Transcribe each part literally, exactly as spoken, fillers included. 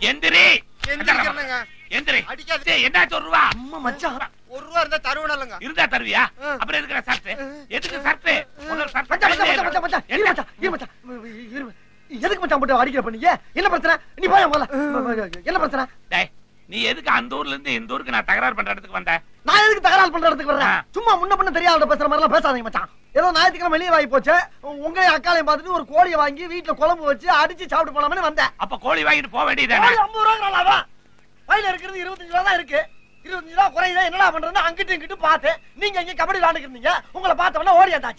Yendri, Yendri, Yendaturva, Macha, Urva, the Taruna, you that Tarvia, a president Saturday, Yetikin Saturday, Yamata, Yamata, Andorland, the Indor can attack our Pandakanda. I think the Pandakanda. Tomorrow, the real Pasamala Pasamata. You know, I think I'm a Levi Pocha, Ungayaka, but you were qualified and give it to Colombo. I did it out of Palamanda. Upper qualified poverty. I never get the root in Lanaka. You don't know what I love under the Ankiting to Pate, Ninga, and Capitan, Ungapata, no warrior. None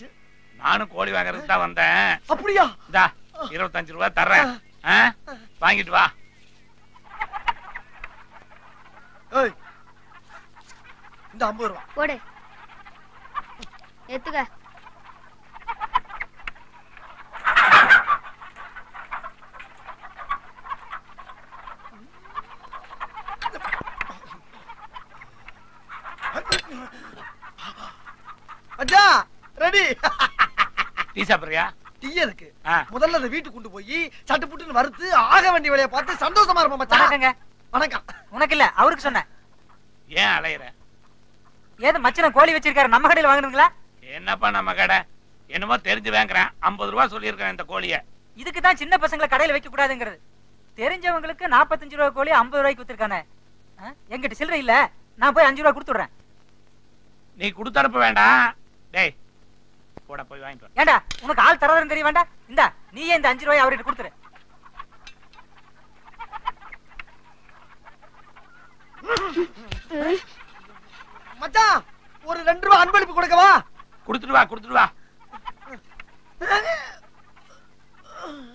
of qualified is down there. Apuria, the Hero Tanjura, eh? Bang it back. Hey, Damburva. What? It's a Aja, ready. This is Dear, Mother, the Vitu Kunduyi, Sataput and Vartu, Agavandi, Patti, Santos, Marmata. Manaka, Manakilla, our son. Yeah, later. Yeah, the Machin quality which you can Namakadi Wangla? Enapana Magada, Enova Terji Bangra, Ambodua Solirka and the Colia. You can touch in the person like Kadalaki Kudanger. Terin Jamanglaka, Napatanjura Colia, Ambura Kuturkana. Young at Silri La, Napa Anjura Kutura. They Kutura Pavanda. Day. What a point. Yada, Unakal and the Rivanda, Inda, Ni and Anjura already Kutura. Mata, what a hundred hundred people could go. Kurutua, Kurutua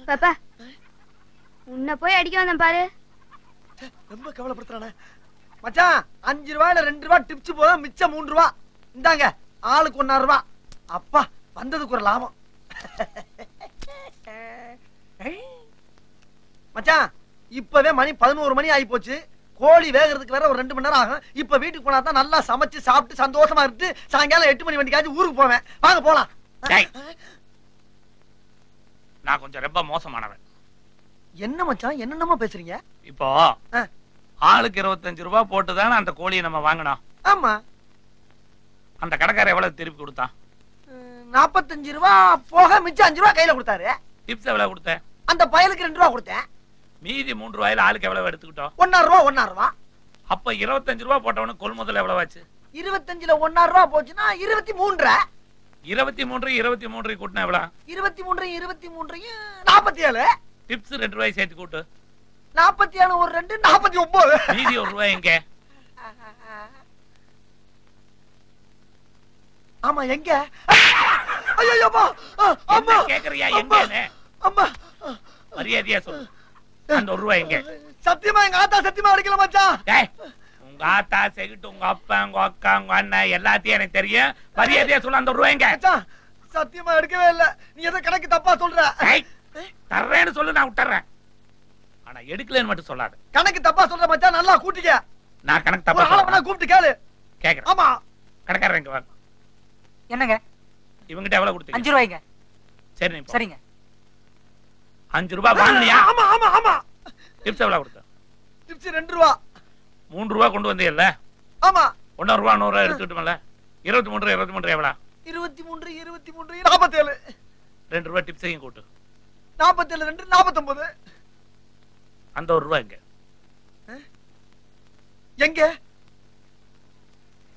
Papa Unapoy on the barrier. Number cover of Patrana Mata, Anjurana and Driva Tipchuba, Mitcha Mundra, Danga, Alconarva, Apa, under the Kurlamo Mata, you pay money, Palmo, money, I poche. Holy Vega, the Clara, and Manara, you permit Kunatan, Allah, Samach, Sapt, Santos, Sangala, and when you get to Urupa, Pangapola. Now, Conjureba Mosamana. Yenamacha, Yenama Pesria. Ipa, all Kerot and Juruba, Portadan, and the Koli and Mavangana. Ama and the Kataka Revel Tirikuta. Napat and Jirva, Pohamicha and Juraka, if they were there. And the pilot can draw with that. Me the moon royal alcover to talk. One row, one arva. Up a year than you were on a colmo level. You never tend to one arva, Bojana, you never the moon rat. You never the moon, you never the moon, could never. You never the moon, you never the moon, Napatia, tips and advice at good. Napatia or rented Napatio boy. He's your way and gay. Am I young? I am a And the ruin. Satima and Gata Satima Kilamata. Eh? Gata, Segungapan, Wakang, one night, Latia and Teria, Paria de Solando Ruanga. Satima Rivella near the Karakita Pasola. Hey, Taran Solan outer. And I declare what to Solar. Kanakita Pasola Matan and La Cutia. Nakanaka, how can I go together? Kagama, Kakarango. Yanaga, even the devil would take Anjuanga. Setting, setting. Anjuba, Ama, Ama, Ama. Tips allowed. Tips in Andrua. Mundrua Kondo and the La. Ama, one or one or a Tudmala. You wrote Mundre, Mundreva. You wrote the Mundre, you wrote the Mundre, Napatel. Rendra tips saying good. Napatel and Napatamode. And the Ruanga. Yanga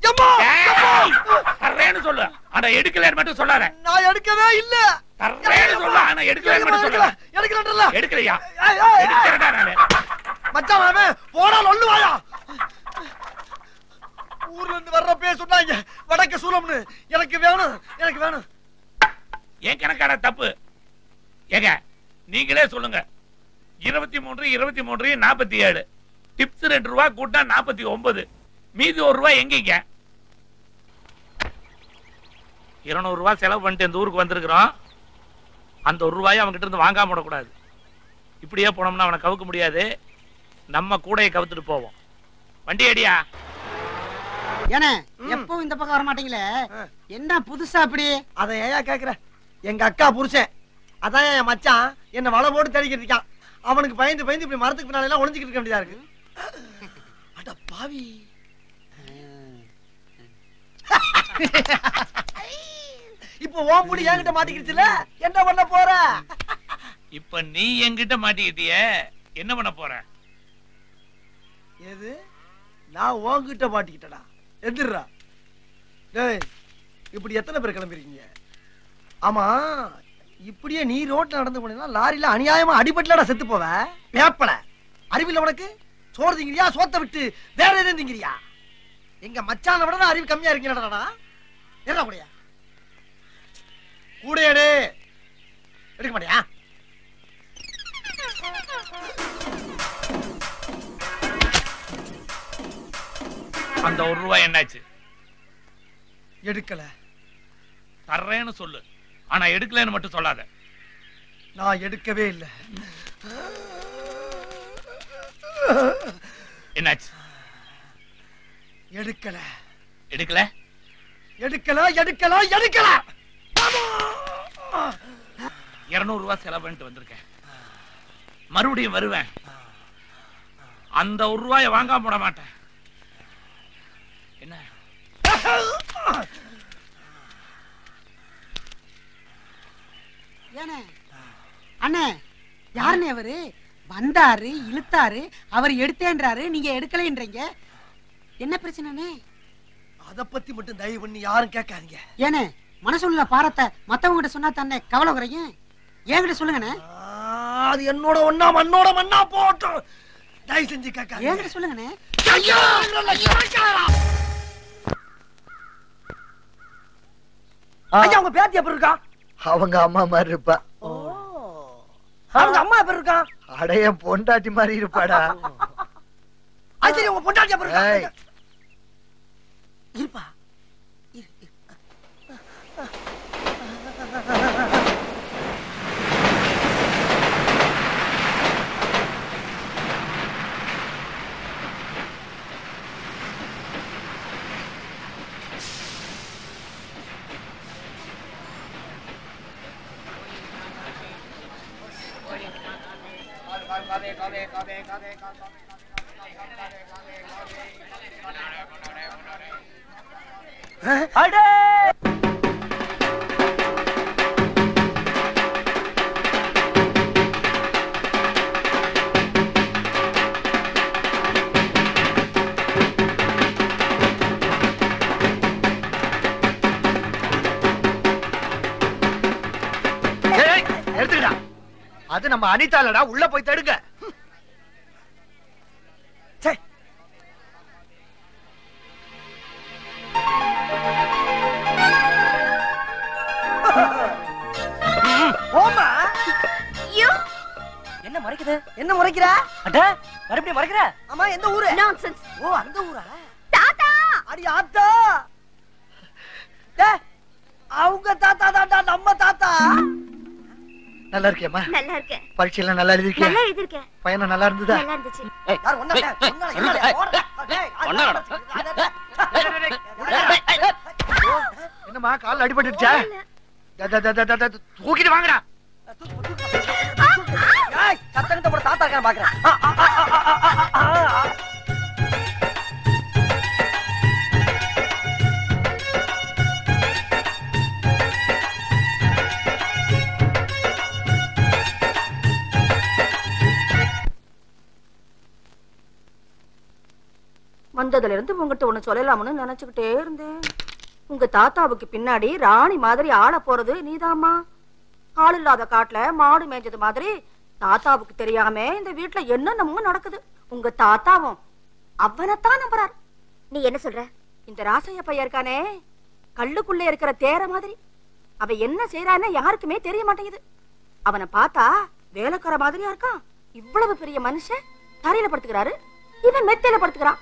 Yama! A Ranasola and I educated Matasola. I educated. Tarrena, you declare Matasola. You declare Matasola. You declare Matasola. You அந்த ஒருவாயை அவங்க கிட்ட இருந்து வாங்காம ஓட கூடாது. இப்படியே போனோம்னா அவன கவுக்க முடியாது. நம்ம கூடைய கவுத்துட்டு போவோம். வண்டி ஏடியா. ஏனே எப்பவும் இந்த பக்கம் வர மாட்டீங்களே. என்ன புதுசா அப்படி? அத ஏயா கேக்குற? எங்க அக்கா புருஷன். அதான் என் மச்சான் என்ன வலை போட்டு தள்ளிக்கிட்டு இருக்கான். அவனுக்கு பயந்து பயந்து இப்படி மரத்துக்கு பின்னால எல்லாம் ஒளிஞ்சிக்கிட்டு இருக்க வேண்டியதா இருக்கு. அட பாவி. இப்போ ஓம்புடி என்கிட்ட மாட்டிக்கிடுச்சுல, என்ன பண்ண போற? இப்ப நீ என்கிட்ட மாட்டிக்கிட்டியே, என்ன பண்ண போற? எது? நான் ஓங்கிட்ட மாட்டிக்கிட்டடா. எதிரா. டேய், இப்படி எத்தனை பேர் கிளம்பிருக்கீங்க? ஆமா, இப்படியே நீ ரோட்ல நடந்து போனீங்கன்னா லாரியில அநியாயமா அடிபட்டலடா செத்து போவே. பேப்பல. அறிவில்ல உனக்கு? சோர்திங்கறியா, சோத்த விட்டு வேற ஏதேன் திங்கறியா? எங்க மச்சான விட அறிவு கம்மியா இருக்கீங்கடா. ஏறடா கூடயா. கூடயே டே. எடுக்க மாட்டியா? அந்த ஒரு ரூபாய் என்னாச்சு? எடுக்கல. தர்றேன்னு சொல்லு, ஆனா எடுக்கலன்னு மட்டும் சொல்லாத. நான் எடுக்கவே இல்லை. என்னாச்சு? எடுக்கல எடுக்கல எடுக்கல எடுக்கல எடுக்கல. இருநூறு ரூபாய் செலவுன்ட்டு வந்திருக்கேன், மறுபடியும் வருவேன். அந்த ஒரு ரூபாயை வாங்காம போட மாட்டேன். என்ன அண்ணே, யாருன்னு அவரு வந்தாரு, இழுத்தாரு, அவர் எடுத்தேன்றாரு, நீங்க எடுக்கலன்றீங்க. என்ன பிரச்சனை? அத பத்தி மட்டும் தயவு பண்ணி யாரும் கேட்காதீங்க. ஏனே மனசுள்ள பாரத்தை மத்தவங்கிட்ட சொன்னா தானே கவலை குறைய? என்கிட்ட சொல்லுங்கண்ணே. அது என்னோட ஒண்ணா மண்ணோட மண்ணா போட்டு தயவு செஞ்சு கேட்காதீங்க. என்கிட்ட சொல்லுங்கண்ணே. ஐயோ ஐயா, உங்க பேத்தி எப்படி இருக்கா? அவங்க அம்மா மாதிரி இருப்பா. அவங்க அம்மா பேர் இருக்கா? அடைய பொண்டாட்டி மாதிரி இருப்பாடா. சரி, உங்க பொண்டாட்டி இருப்பா. அடே எடுத்துடா, அது நம்ம அனிதாலடா, உள்ள போய் தடுங்க. என்ன மறைக்குது? என்ன மறைக்கிறா? அட மறுபடி மறைக்கிறா. ஆமா, எந்த ஊரு? நான்சென்ஸ். ஓ, அந்த ஊரா? தாத்தா. அடி ஆத்தா. டே, அவங்க தாத்தா தாத்தா நம்ம தாத்தா. நல்லா இருக்கேம்மா? நல்லா இருக்கேன். பரீட்சை எல்லாம் நல்லா எழுதிருக்கேன்? நல்லா எழுதிருக்கேன். பையன் நல்லா இருந்துதா? நல்லா இருந்துச்சு. ஏய், யார் ஒண்ணா ஒண்ணா டேய் ஒண்ணா டேய். என்னம்மா கால் அடிபட்டுச்சா? டட டட டட தூக்கிட்டு வாங்கடா. ஏய், சத்தங்கட்ட போற தாத்தா இருக்கானே பாக்குறேன். வந்ததுல இருந்து உங்ககிட்ட ஒண்ணு சொல்லலாம்னு நினைச்சுக்கிட்டே இருந்தேன். உங்க தாத்தாவுக்கு பின்னாடி ராணி மாதிரி ஆள போறது நீதாமா. ஆள் இல்லாத காட்டுல மாடு மேய்ஞ்சது மாதிரி தாத்தாவுக்கு தெரியாம இந்த வீட்டுல என்னென்னமோ நடக்குது. உங்க தாத்தாவும் அவனைத்தான் நம்புறாரு. நீ என்ன சொல்ற? இந்த ராசைய பையன் இருக்கானே, கல்லுக்குள்ள இருக்கிற தேர மாதிரி. அவ என்ன செய்யறான்னு யாருக்குமே தெரிய மாட்டேங்குது. அவனை பார்த்தா வேலைக்கார மாதிரியா இருக்கான். இவ்வளவு பெரிய மனுஷன் தரையில படுத்துக்கிறாரு, இவன் மெத்தையில படுத்துக்கிறான்.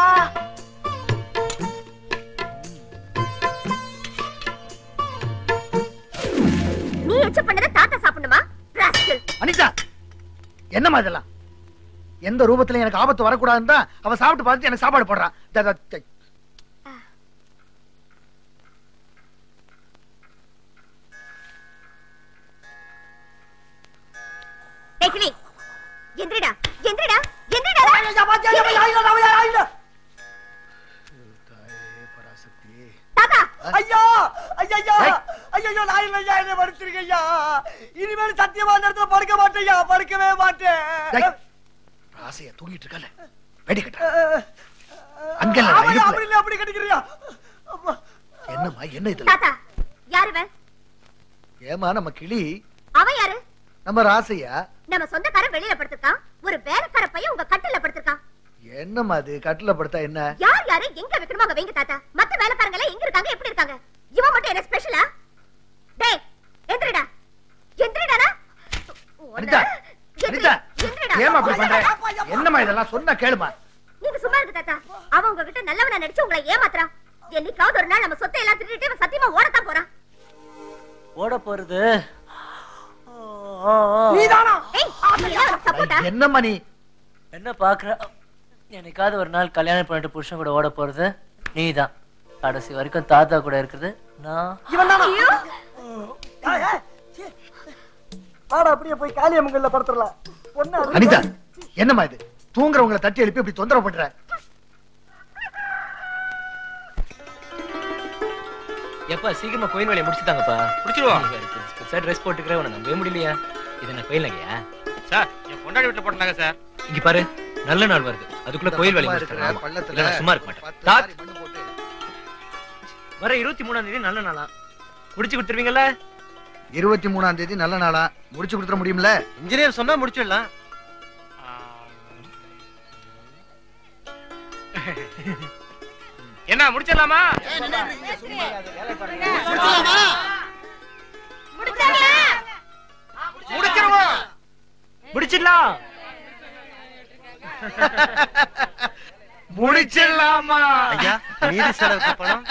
அனிதா, என்னமா இதெல்லாம்? எந்த ரூபத்திலும் எனக்கு ஆபத்து வரக்கூடாதுன்னு தான் அவ சாப்பிட்டு பார்த்துட்டு எனக்கு சாப்பாடு போடுறான். இனிமேல் சத்தியமா நடத்த படுக்க மாட்டேயா, படுக்கவே மாட்டேன். ராசையா தூங்கிட்டு இருக்கல, வெடி கட்ட அங்கல அப்படி இல்ல, அப்படி கட்டிக்கறியா? என்னம்மா என்ன இது? தாத்தா யாரு இவன்? ஏமா நம்ம கிளி. அவன் யாரு? நம்ம ராசையா, நம்ம சொந்தக்கார. வெளியில படுத்துட்டான் ஒரு வேலைக்கார பையன் உங்க கட்டில படுத்துட்டான். என்னம்மா அது கட்டில படுத்தா என்ன? யார் யாரு எங்க வைக்கணுமோ அங்க வைங்க தாத்தா. மத்த வேலைக்காரங்க எல்லாம் எங்க இருக்காங்க, எப்படி இருக்காங்க? இவன் மட்டும் என்ன ஸ்பெஷலா? டேய் எந்திரடா, எந்திரடா. அனிதா, அனிதா ஏமா அப்படி பண்ற? என்னமா இதெல்லாம்? சொன்னா கேளுமா. நீங்க சும்மா இருக்கு தாத்தா. அவன் உங்க கிட்ட நல்லவனா நடிச்சு உங்களை ஏமாத்துறான். என்னைக்காவது ஒரு நாள் நம்ம சொத்தை எல்லாம் திருடிட்டு இவன் சத்தியமா ஓடத்தான் போறான். ஓட போறது நீதானா? என்னம்மா நீ என்ன பாக்குற? என்னைக்காவது ஒரு நாள் கல்யாணம் பண்ணிட்டு புருஷன் கூட ஓட போறது நீதான். கடைசி வரைக்கும் தாத்தா கூட இருக்குது நான். அப்படியே போய் காளியம்மங்கள்ல படுத்துறலாம். அனிதா என்னமா இது? தூங்குறவங்களை தட்டி எழுப்பி இப்படி தொந்தரவு பண்ற. எப்பா சீக்கிரமா கோயில் வேலையை முடிச்சுட்டாங்கப்பா. முடிச்சிருவோம் சார். ட்ரெஸ் போட்டுக்கிறேன், உனக்கு நம்பவே முடியலையா? இது நான் கோயில் நகையா சார்? என் கொண்டாடி வீட்டுல போட்டாங்க சார். இங்க பாரு, நல்ல நாள் வருது, அதுக்குள்ள கோயில் வேலை முடிச்சிடலாம். சும்மா இருக்க மாட்டேன். வர இருபத்தி மூணாம் தேதி நல்ல நாளா? முடிச்சு கொடுத்துருவீங்கல்ல? இருபத்தி மூணாம் தேதி நல்ல நாளா? முடிச்சு கொடுத்துட முடியும்ல? இன்ஜினியர் சொன்னா முடிச்சிடலாம். என்ன முடிச்சிடலாமா? முடிச்சிடலாம், முடிச்சிடலாம், முடிச்சிடலாமா? ஐயா நீதி செலவுக்கு பணம்.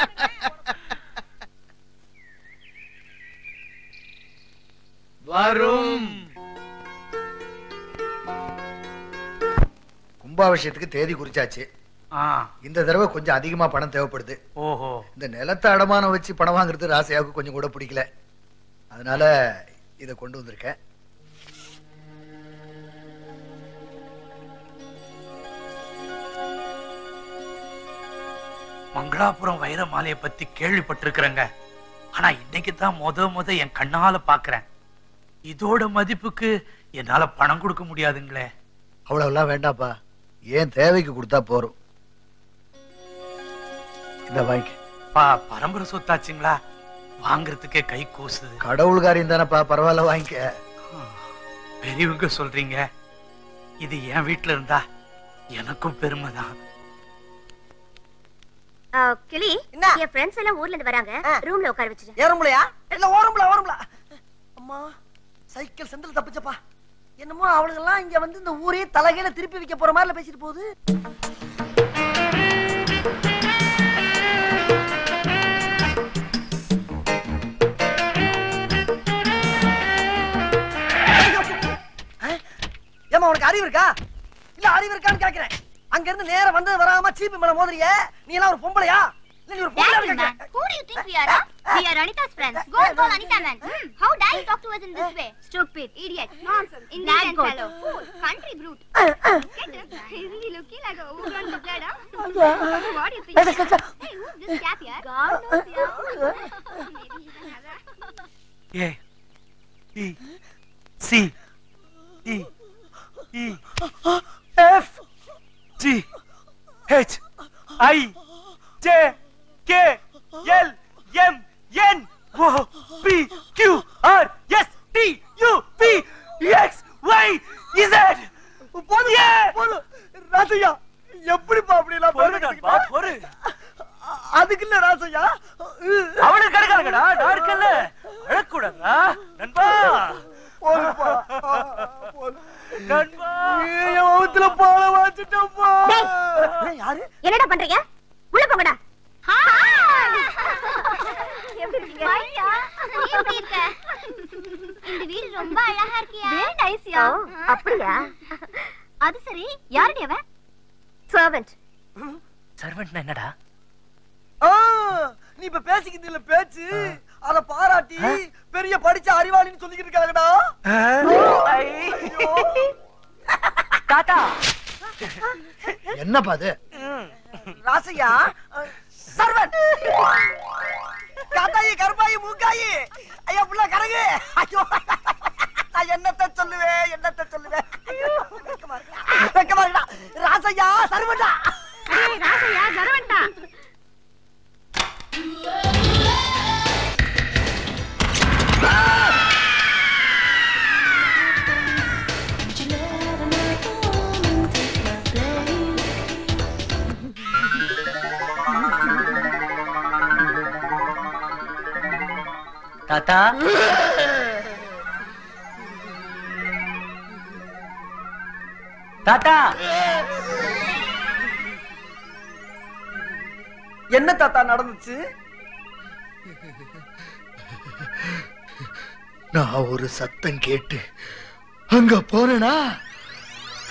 வரும் கும்பாபிஷேகத்துக்கு தேதி குறிச்சாச்சு. இந்த தடவை கொஞ்சம் அதிகமா பணம் தேவைப்படுது. ஓஹோ, இந்த நிலத்தை அடமானம் வச்சு பணம் வாங்குறது ராசையாவுக்கு கொஞ்சம் கூட பிடிக்கல. அதனால இத கொண்டு வந்திருக்கேன். மங்களாபுரம் வைர மாலையை பத்தி கேள்விப்பட்டிருக்கிறேங்க. ஆனா இன்னைக்குதான் முத முத என் கண்ணால பாக்குறேன். இதோட மதிப்புக்கு என்னால பணம் கொடுக்க முடியாதுங்களே. அவ்வளவுலாம் வேண்டாப்பா, ஏன் தேவைக்கு கொடுத்தா போறோம். இந்த வாங்கி பா, பரம்பரை சொத்தாச்சுங்களா, வாங்கறதுக்கே கை கூசுது. கடவுள்காரியம் தானப்பா, பரவாயில்ல வாங்கிக்க. பெரியவங்க சொல்றீங்க, இது என் வீட்டுல இருந்தா எனக்கும் பெருமைதான். கிளி, என் ஃப்ரெண்ட்ஸ் எல்லாம் ஊர்ல இருந்து வராங்க, ரூம்ல உட்கார வச்சிருக்கேன். ஏன் ரூம்லயா? இல்ல ஓரம்ல, ஓரம்ல. அம்மா சைக்கிள் செந்தில் தப்பிச்சப்பா. என்னமோ அவளுங்கெல்லாம் இங்க வந்து இந்த ஊரே தலைகையில திருப்பி வைக்க போற மாதிரி பேசிட்டு போகுது. ஏமா உனக்கு அறிவு இருக்கா? இல்ல அறிவு இருக்கான்னு கேக்குறேன். அங்க இருந்து நேரம் வந்தது வராம சீப்பி மேல மோதிரிய நீ எல்லாம் ஒரு பொம்பளையா? Who do you think we are? We are Anita's friends. Go and call Anita man. How dare you talk to us in this way? Stupid, idiot, nonsense, Indian fellow, fool, country brute. Isn't he looking like a overgrown buzzard? What do you think? Hey, who's this chap here? God knows here. Maybe he's another. A, B, C, D, E, F, G, H, I, J. K L M N O P Q R S T U V X Y Z. போடு போடு ராசையா, எப்படிப்பா அப்படி எல்லாம் போறீங்கடா? போடு. அதுக்கு இல்ல ராசையா, அவனுக்கு கடுகறங்கடா. Dark இல்ல, அழக்கூடாதா நண்பா? போடுப்பா போடு நண்பா. ஏய் ஊத்துல பாள வாச்சிட்டப்பா. டேய் யாரு? என்னடா பண்றீங்க? உள்ள போங்கடா. எப்படி இருக்கீங்க? இந்த வீடு ரொம்ப அழகா இருக்கியா. வெரி நைஸ் யா. அப்படியா? அது சரி, யாரடி அவ? சர்வெண்ட். சர்வெண்ட்னா என்னடா? ஓ, நீ இப்ப பேசிக்கிட்டல பேச்சு அத பாராட்டி பெரிய படிச்ச அறிவாளின்னு சொல்லிக்கிட்டு இருக்காங்கடா. ஐயோ. தாத்தா. என்ன பாது? ராசையா சர்வெண்ட். காதாயி கர்பாயி மூக்காயி ஐயா புள்ள கரகு. ஐயோ. நான் என்னத்த சொல்லுவே என்னத்த சொல்லுவே. ஐயோ. கேக்குமாடா. ராசையா சர்வெண்டா. ஏய் ராசையா சர்வெண்டா. தாத்தா தாத்தா என்ன தாத்தா நடந்துச்சு? நான் ஒரு சத்தம் கேட்டு அங்க போனா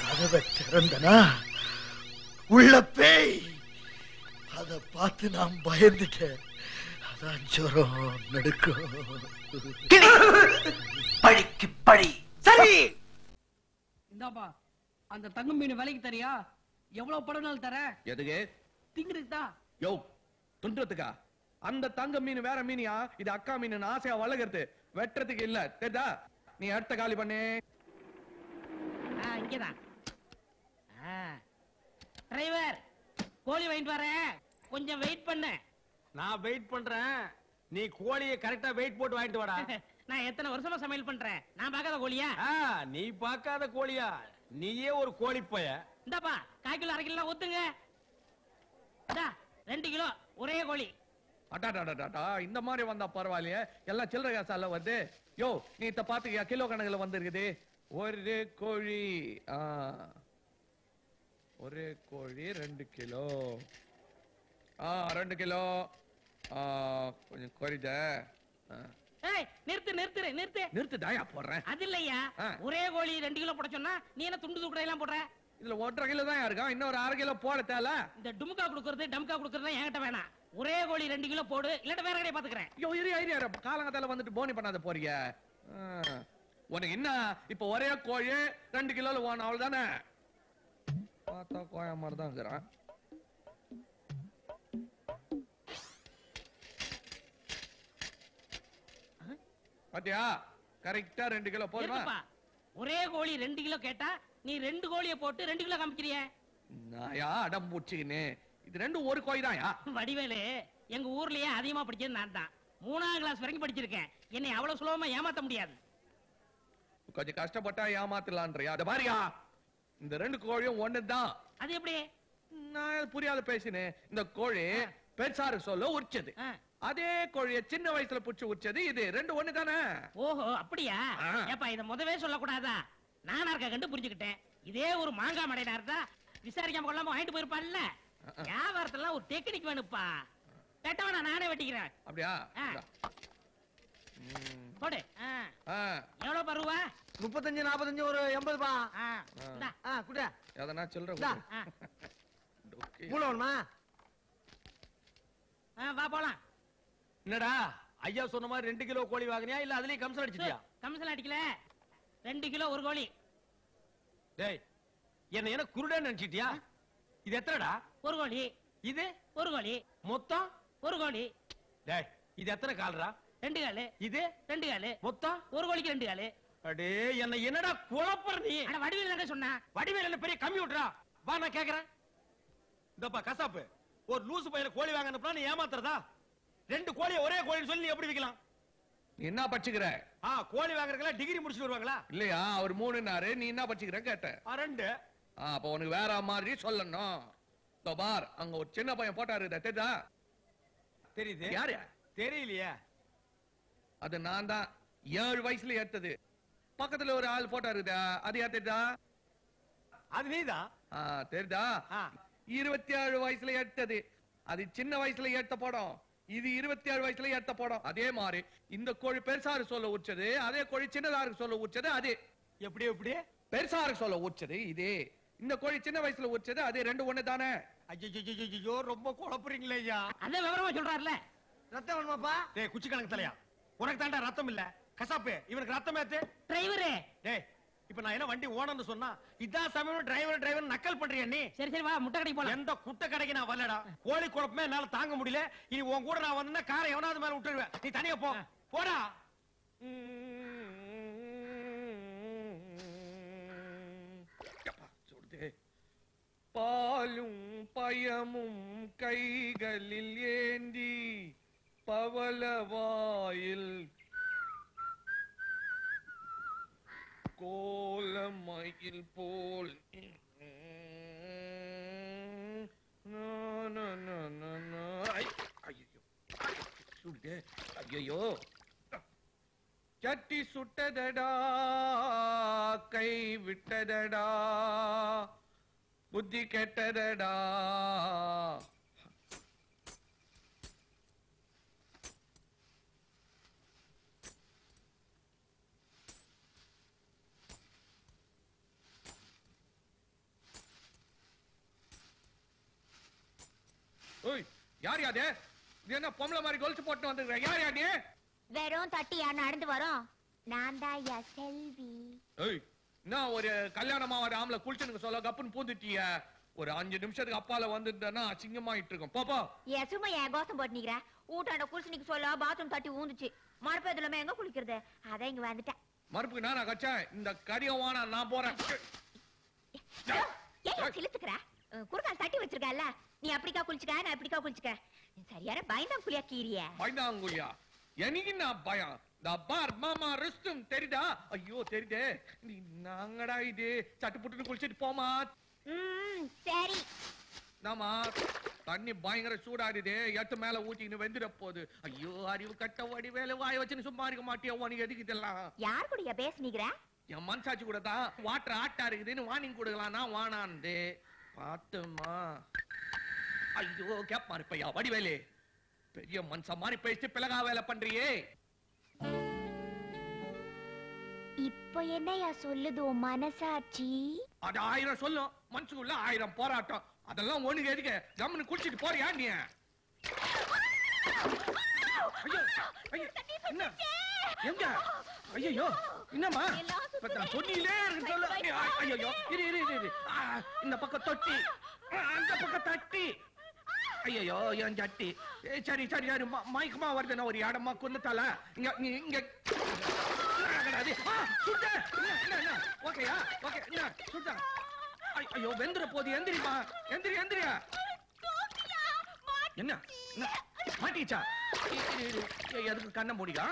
கதவை திறந்தனா உள்ள பேய். அத பார்த்து நான் பயந்துட்டேன். அதான் ஜரம் நடுக்கும். பழிக்கு பழி. சரி இந்தாப்பா அந்த தங்கம் மீன் விலைக்கு தரியா? எவ்வளவு படம்னாலும் தர. எதுக்கு திங்கிறதுதா? யோ துண்டுறதுக்கா? அந்த தங்க மீன் வேற மீனியா? இது அக்கா மீன். ஆசையா வளர்க்கறது, வெட்டுறதுக்கு இல்ல. தெரிதா? நீ அடுத்த காலி பண்ணு. இங்கதான் டிரைவர் கோழி வாங்கிட்டு வரேன், கொஞ்சம் வெயிட் பண்ணு. நான் வெயிட் பண்றேன், நீ கோழியை கரெக்டா வெயிட் போட்டு வாங்கிட்டு வாடா. நான் எத்தனை வருஷமா சமையல் பண்றேன், நான் பார்க்காத கோழியா? நீ பார்க்காத கோழியா? நீயே ஒரு கோழி போய. இந்தாப்பா கால் கிலோ அரை கிலோ ஒத்துங்க. ரெண்டு கிலோ ஒரே கோழி. அடாடாடாடா, இந்த மாதிரி வந்தா பரவாயில்லையே, எல்லாம் சில்லற காசால வருது. யோ நீ இத பாத்துக்கியா? கிலோ கணக்குல வந்திருக்குது. ஒரு கோழி ஒரு கோழி ரெண்டு கிலோ. ஆ ரெண்டு கிலோ கொஞ்சம் குறைத. நிறுத்து நிறுத்து நிறுத்து நிறுத்துதாயா போடுறேன். அது இல்லையா ஒரே கோழி ரெண்டு கிலோ போட சொன்னா நீ என்ன துண்டு துக்கடை எல்லாம் போடுற? இதுல ஒன்றரை கிலோ தான் இருக்கா, இன்னும் ஒரு அரை கிலோ போட தேல. இந்த டுமுக்கா குடுக்கறது டம்கா குடுக்கறது என்கிட்ட வேணாம். ஒரே கோழி ரெண்டு கிலோ போடு, இல்ல வேற கடையை பாத்துக்கிறேன். ஐயோ இரு ஐயா, காலங்காத்தால வந்துட்டு போனி பண்ணாத போறீங்க. உனக்கு என்ன இப்ப ஒரே கோழி ரெண்டு கிலோல போன அவள் தானே? பார்த்தா கோய மாதிரிதான் இருக்கிறான். பாத்தியா கரெக்டா ரெண்டு கிலோ போதுமா? ஒரே கோழி ரெண்டு கிலோ கேட்டா நீ ரெண்டு கோழியை போட்டு ரெண்டு கிலோ காமிக்கிறிய. நாயா அடம் பூச்சிக்கின்னு இது ரெண்டும் ஒரு கோழி தான்யா. வடிவேலு எங்க ஊர்லயே அதிகமா படிச்சது நான் தான். மூணாம் கிளாஸ் வரைக்கும் படிச்சிருக்கேன். என்னை அவ்வளவு சுலபமா ஏமாத்த முடியாது. கொஞ்சம் கஷ்டப்பட்டா ஏமாத்தலான்றியா? அது மாதிரியா இந்த ரெண்டு கோழியும் ஒண்ணுதான். அது எப்படி? நான் புரியாத பேசினு. இந்த கோழி பெருசாரு சொல்ல உரிச்சது, அதே கோழிய சின்ன வயசுல புடிச்சு உரிச்சது. இது ரெண்டு ஒண்ணு தானே? ஓஹோ அப்படியா? ஏப்பா இதை முதவே சொல்லக்கூடாதா? நானா இருக்க கண்டு புரிஞ்சுக்கிட்டேன். இதே ஒரு மாங்கா மடையா இருந்தா விசாரிக்காம கொள்ளாம வாங்கிட்டு போயிருப்பான்ல. வியாபாரத்துல ஒரு டெக்னிக் வேணுப்பா. கேட்டவனா நானே வெட்டிக்கிறேன். அப்படியா? போடு. எவ்வளவு பருவா? முப்பத்தஞ்சு நாப்பத்தஞ்சு ஒரு எண்பது பா. குடா எதனா சொல்றேன். மூலமா வா போலாம். என்னடா ஐயா சொன்ன மாதிரி ரெண்டு கிலோ கோழி வாங்கினியா இல்ல அதுலயே கம்சல் அடிச்சிட்டியா? கம்சல் அடிக்கல, ரெண்டு கிலோ ஒரு கோழி. டேய் என்ன என்ன குருடா நினைச்சிட்டியா? இது எத்தனைடா? ஒரு கோழி. இது ஒரு கோழி. மொத்தம் ஒரு கோழி. டேய் இது எத்தனை கால்ரா? ரெண்டு கால். இது ரெண்டு கால். மொத்தம் ஒரு கோழிக்கு ரெண்டு கால். அடே என்ன என்னடா குழப்பற நீ? அட வடிவேல என்ன சொன்னா? வடிவேல என்ன பெரிய கம்ப்யூட்டரா? வா நான் கேக்குறேன். இதப்பா கசாப்பு ஒரு லூசு பையல கோழி வாங்கனப்ப நீ ஏமாத்துறதா? ரெண்டு கோழியை ஒரே கோழின்னு சொல்லி நீ எப்படி விக்கலாம்? நீ என்ன பச்சிக்கிற? ஆ கோழி வாங்குறதுல டிகிரி முடிச்சிட்டு வருவாங்களா? இல்லையா ஒரு மூணு நாரு. நீ என்ன பச்சிக்கிற கேட்ட? ரெண்டு. அப்ப உனக்கு வேற மாதிரி சொல்லணும். பார் அங்க ஒரு சின்ன பையன் போட்டாரு, தெரியுதா? தெரியுது. யாரு? தெரியலையா? அது நான் தான், ஏழு வயசுல ஏத்தது. பக்கத்துல ஒரு ஆள் போட்டாருதா, அது ஏத்தா? அது நீதான். தெரியுதா? இருபத்தி ஏழு வயசுல ஏத்தது. அது சின்ன வயசுல ஏத்த போடும். இது இருபத்தி ஏழு வயசுல ஏத்த போடும். அதே மாதிரி இந்த கோழி பெருசாரு சொல்ல உச்சது, அதே கோழி சின்னதாரு சொல்ல உச்சது, அதே எப்படி எப்படி பெருசாரு சொல்ல உச்சது இதே, இந்த கோழி சின்ன வயசுல உச்சது அதே, ரெண்டு ஒண்ணு தானே. ஐயோ ரொம்ப குழப்புறீங்களே ஐயா. அதே விவரமா சொல்றாருல. ரத்தம் வேணுமாப்பா? டேய் குச்சி கணக்கு தலையா, உனக்கு தாண்டா ரத்தம் இல்ல கசாப்பு, இவனுக்கு ரத்தம் ஏத்து டிரைவரே. டேய் இப்ப நான் என்ன வண்டி ஓனன்னு சொன்னா இதான் சமயம் டிரைவர் டிரைவர் நக்கல் பண்றியா நீ? சரி சரி வா முட்டை கடைக்கு போலாம். எந்த குட்டை கடைக்கு நான் வரலடா, கோழி குழப்பமே என்னால தாங்க முடியல, இனி உன் கூட நான் வந்தேன்னா காரை எவனாவது மேல விட்டுருவேன், நீ தனியா போ போடா. பாலும் பயமும் கைகளில் ஏந்தி பவளவாயில் கோலமயில் போல் ஐயோ சட்டி சுட்டதடா கை விட்டதடா புத்தி கெட்டதடா. யார் யாரு இது? என்ன பொம்பளை மாதிரி கொலுசு போட்டு வந்துருக்க? யார் யாரு? வெறும் தட்டியா நடந்து வரோம். நான் தான் யா செல்வி. நான் ஒரு கல்யாணமா ஒரு ஆம்பளை குளிச்சுன்னு சொல்ல கப்புன்னு பூந்துட்டிய, ஒரு அஞ்சு நிமிஷத்துக்கு அப்பால வந்துட்டேன்னா அசிங்கமாயிட்டு இருக்கும். பாப்பா எசுமா என் கோசம் போட்டு நிக்கிறேன், ஊட்டாண்ட குளிச்சுன்னு சொல்ல பாத்ரூம் தட்டி ஊந்துச்சு, மறுப்பு எதுலமே எங்க குளிக்கிறது, அதான் இங்க வந்துட்டேன். மறுப்புக்கு நானா கச்சேன்? இந்த கரியவான நான் போறேன். கிழிச்சுக்கிற குறுக்கால் தட்டி வச்சிருக்கல, நீ அப்படிக்கா குளிச்சுக்க நான் எப்படிக்கா குளிச்சுக்க, நீ சரியான பயந்தாங்குழியா கீரிய பயந்தாங்குழியா? எனக்கு நான் பயம் இந்த பார் மாமா ரிஸ்டும் தெரியுதா? ஐயோ தெரியுதே. நீ நாங்கடா இது சட்டு புட்டு குளிச்சுட்டு போமா. ம் சரி. நாமா தண்ணி பயங்கர சூடாடுதே, எட்டு மேல ஊத்திக்கின்னு வெந்துட போகுது. ஐயோ அறிவு கட்ட வடி வேலை வாய வச்சுன்னு சும்மா இருக்க மாட்டியா? உனக்கு எதுக்கு இதெல்லாம்? யார் கூடயா பேசுனீங்கிற? என் மனசாட்சி கூட தான் வாட்டர் ஆட்டா இருக்குதுன்னு வார்னிங் கொடுக்கலாம்னா வானான்னு பாத்துமா. ஐயோ கேப் மாறிப்பையா வடிவேலு, பெரிய மனுஷ மாதிரி பேசி பிளகா வேலை பண்றியே. இப்ப என்னையா சொல்லுது மனசாட்சி? அது ஆயிரம் சொல்லும், மனசுக்குள்ள ஆயிரம் போராட்டம், அதெல்லாம் ஒண்ணுக்கு எதுக்கு கம்முன்னு குளிச்சுட்டு போறியா நீ? எங்க? ஐயோ என்னமா சொன்னீங்களே சொல்லு. இந்த பக்கம் தொட்டி அந்த பக்கம் தட்டி. ஐயோ என் சட்டி. சரி சரி சரி மயக்கமா வருதுன்னா ஒரு இடமா கொண்டுட்டால இங்க இங்க ஓகேயா? ஓகே சுட்டா. ஐயோ வெந்துற போது எந்திரிமா, எந்திரி எந்திரியா. என்ன மாட்டிச்சா? எதுக்கு கண்ணை மூடிக்கா?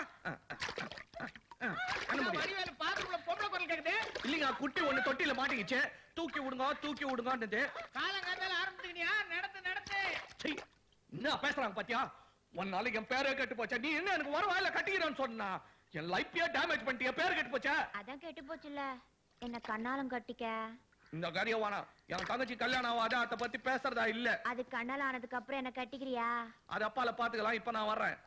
இல்லைங்க குட்டி ஒண்ணு தொட்டியில மாட்டிக்கிச்சு, தூக்கி விடுங்க தூக்கி விடுங்கன்னு காலங்காத்தால ஆரம்பிச்சுக்கிட்டியா? நடத்து நடத்து. என்ன பேசுறாங்க பாத்தியா? ஒரு நாளைக்கு என் பேரே கெட்டு போச்சா? நீ என்ன எனக்கு வர வாயில கட்டிக்கிறேன்னு சொன்னா என் லைஃபையே டேமேஜ் பண்ணிட்டியா. பேரு கெட்டு போச்சா? அதான் கெட்டு போச்சுல, என்ன கண்ணாலும் கட்டிக்க. இந்த கரியவானா என் தங்கச்சி கல்யாணம் ஆகாது, அத பத்தி பேசுறதா இல்ல. அது கண்ணால ஆனதுக்கு அப்புறம் என்ன கட்டிக்கிறியா? அது அப்பால பாத்துக்கலாம், இப்ப நான் வர்றேன்.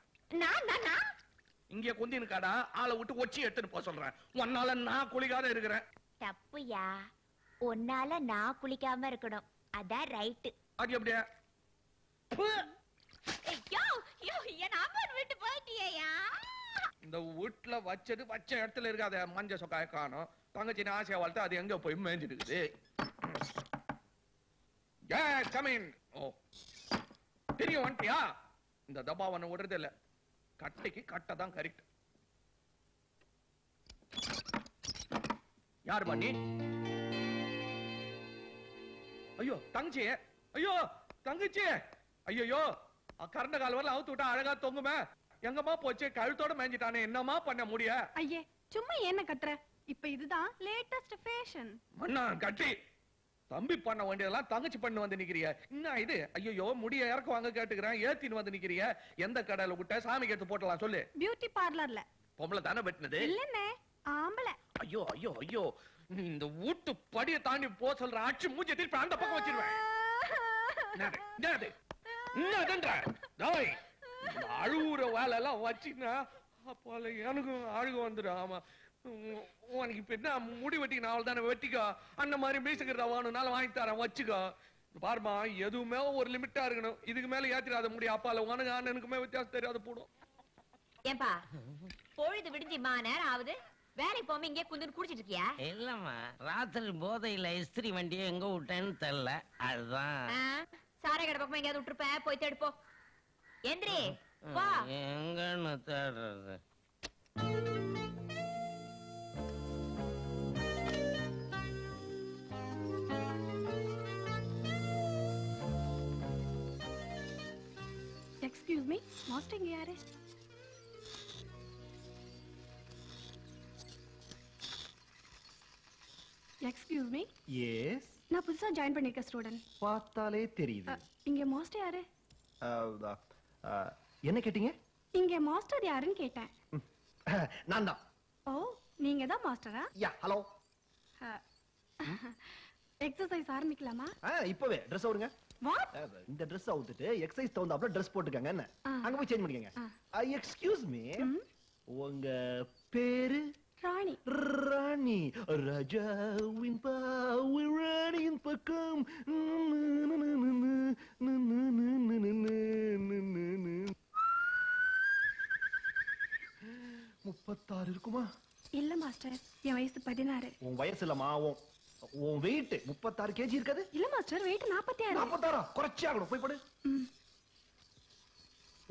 இங்கே கொந்தின்னு காடா ஆளை விட்டு ஒச்சி எடுத்துன்னு போக சொல்றேன். ஒன்னால நான் குளிக்காத இருக்கிறேன். தப்புயா, ஒன்னால நான் குளிக்காம இருக்கணும், அதான் ரைட்டு. அது எப்படியா? வீட்டு போயிட்டியா? இந்த வீட்டுல வச்சது வச்ச இடத்துல இருக்காத. மஞ்ச சொக்காய காணும், தங்கச்சி நான் ஆசையா வளர்த்து அது எங்க போய் மேய்ஞ்சிட்டு இருக்குது. தெரியும் வந்துட்டியா? இந்த தபாவனை விடுறது இல்ல, கட்டைக்கு கட்டை தான் கரெக்ட். யார் பண்ணி? ஐயோ தங்கச்சி. ஐயோ தங்கச்சி. ஐயோ கரண்ட கால் வரல அவுத்து விட்டா அழகா தொங்குமே, எங்கம்மா போச்சு? கழுத்தோட மேஞ்சிட்டானே, என்னமா பண்ண முடிய? ஐயே சும்மா என்ன கட்டுற? இப்ப இதுதான் லேட்டஸ்ட் ஃபேஷன். மண்ணா கட்டி தம்பி பண்ண வேண்டியதெல்லாம் தங்கச்சி பண்ணு வந்து நிக்கிறிய. இன்னும் இது ஐயோ முடிய இறக்குவாங்க கேட்டுக்கிறேன், ஏத்தின்னு வந்து நிக்கிறிய. எந்த கடையில விட்ட சாமிக்கு எடுத்து போட்டலாம் சொல்லு? பியூட்டி பார்லர்ல. பொம்பளை தானே வெட்டினது? இல்லன்னே ஆம்பளை. ஐயோ ஐயோ ஐயோ நீ இந்த வீட்டு படிய தாண்டி போ சொல்ற ஆட்சி மூஞ்சி திருப்பி அந்த பக்கம் வச்சிருவேன். அழுவுற வேலை எல்லாம் வச்சுனா அப்போ எனக்கும் அழுக வந்துடும். ஆமா உனக்கு இப்ப என்ன முடி வெட்டிக்கணும், அவள் தானே வெட்டிக்கோ, அந்த மாதிரி மீசுக்கிறத வேணும்னாலும் வாங்கி தரேன் வச்சுக்கோ. பாருமா எதுவுமே ஒரு லிமிட்டா இருக்கணும், இதுக்கு மேல ஏத்திடாத முடியும். அப்பால உனக்கு அண்ணனுக்குமே வித்தியாசம் தெரியாது போடும். ஏன்பா பொழுது விடுஞ்சி மா நேரம் ஆகுது, வேலைக்கு போகாம இங்கே குந்தின்னு குடிச்சிட்டு இருக்கியா? இல்லம்மா, ராத்திரி போதையில இஸ்திரி வண்டியை எங்க விட்டேன்னு தெரியல, அதுதான். சாரை கடை பக்கமா எங்கேயாவது விட்டுருப்பேன், போய் தேடு போ. எந்திரி போ. எங்கன்னு தேடுறது? எக்ஸ்கியூஸ் மீ, மாஸ்டர் இங்க யாரு? Excuse me? Yes. நான் புதுசா ஜாயின் பண்ணிருக்க ஸ்டூடண்ட். பார்த்தாலே தெரியுது. இங்க மாஸ்டர் யாரு? என்ன கேட்டீங்க? இங்க மாஸ்டர் யாருன்னு கேட்டேன். நான் தான். ஓ, நீங்க தான் மாஸ்டரா? யா, ஹலோ. எக்ஸர்சைஸ் ஆரம்பிக்கலாமா? இப்பவே ட்ரெஸ் ஆவுங்க. வாட்? இந்த ட்ரெஸ் ஆவுதுட்டு எக்ஸர்சைஸ் தவுந்தாப்ல ட்ரெஸ் போட்டுக்கங்க என்ன. அங்க போய் சேஞ்ச் பண்ணிக்கங்க. Excuse me. உங்க பேரு? ராணி. ராணி ராஜாவின் பாவை ராணியின் பக்கம். முப்பத்தாறு இருக்குமா? இல்ல மாஸ்டர், என் வயசு பதினாறு. உன் வயசு இல்லமா, உன் வெயிட் முப்பத்தாறு கேஜி இருக்காது. இல்ல மாஸ்டர், வெயிட் நாற்பத்தி ஆறு. நாற்பத்தாறா? குறைச்சி ஆகணும், போய் படு.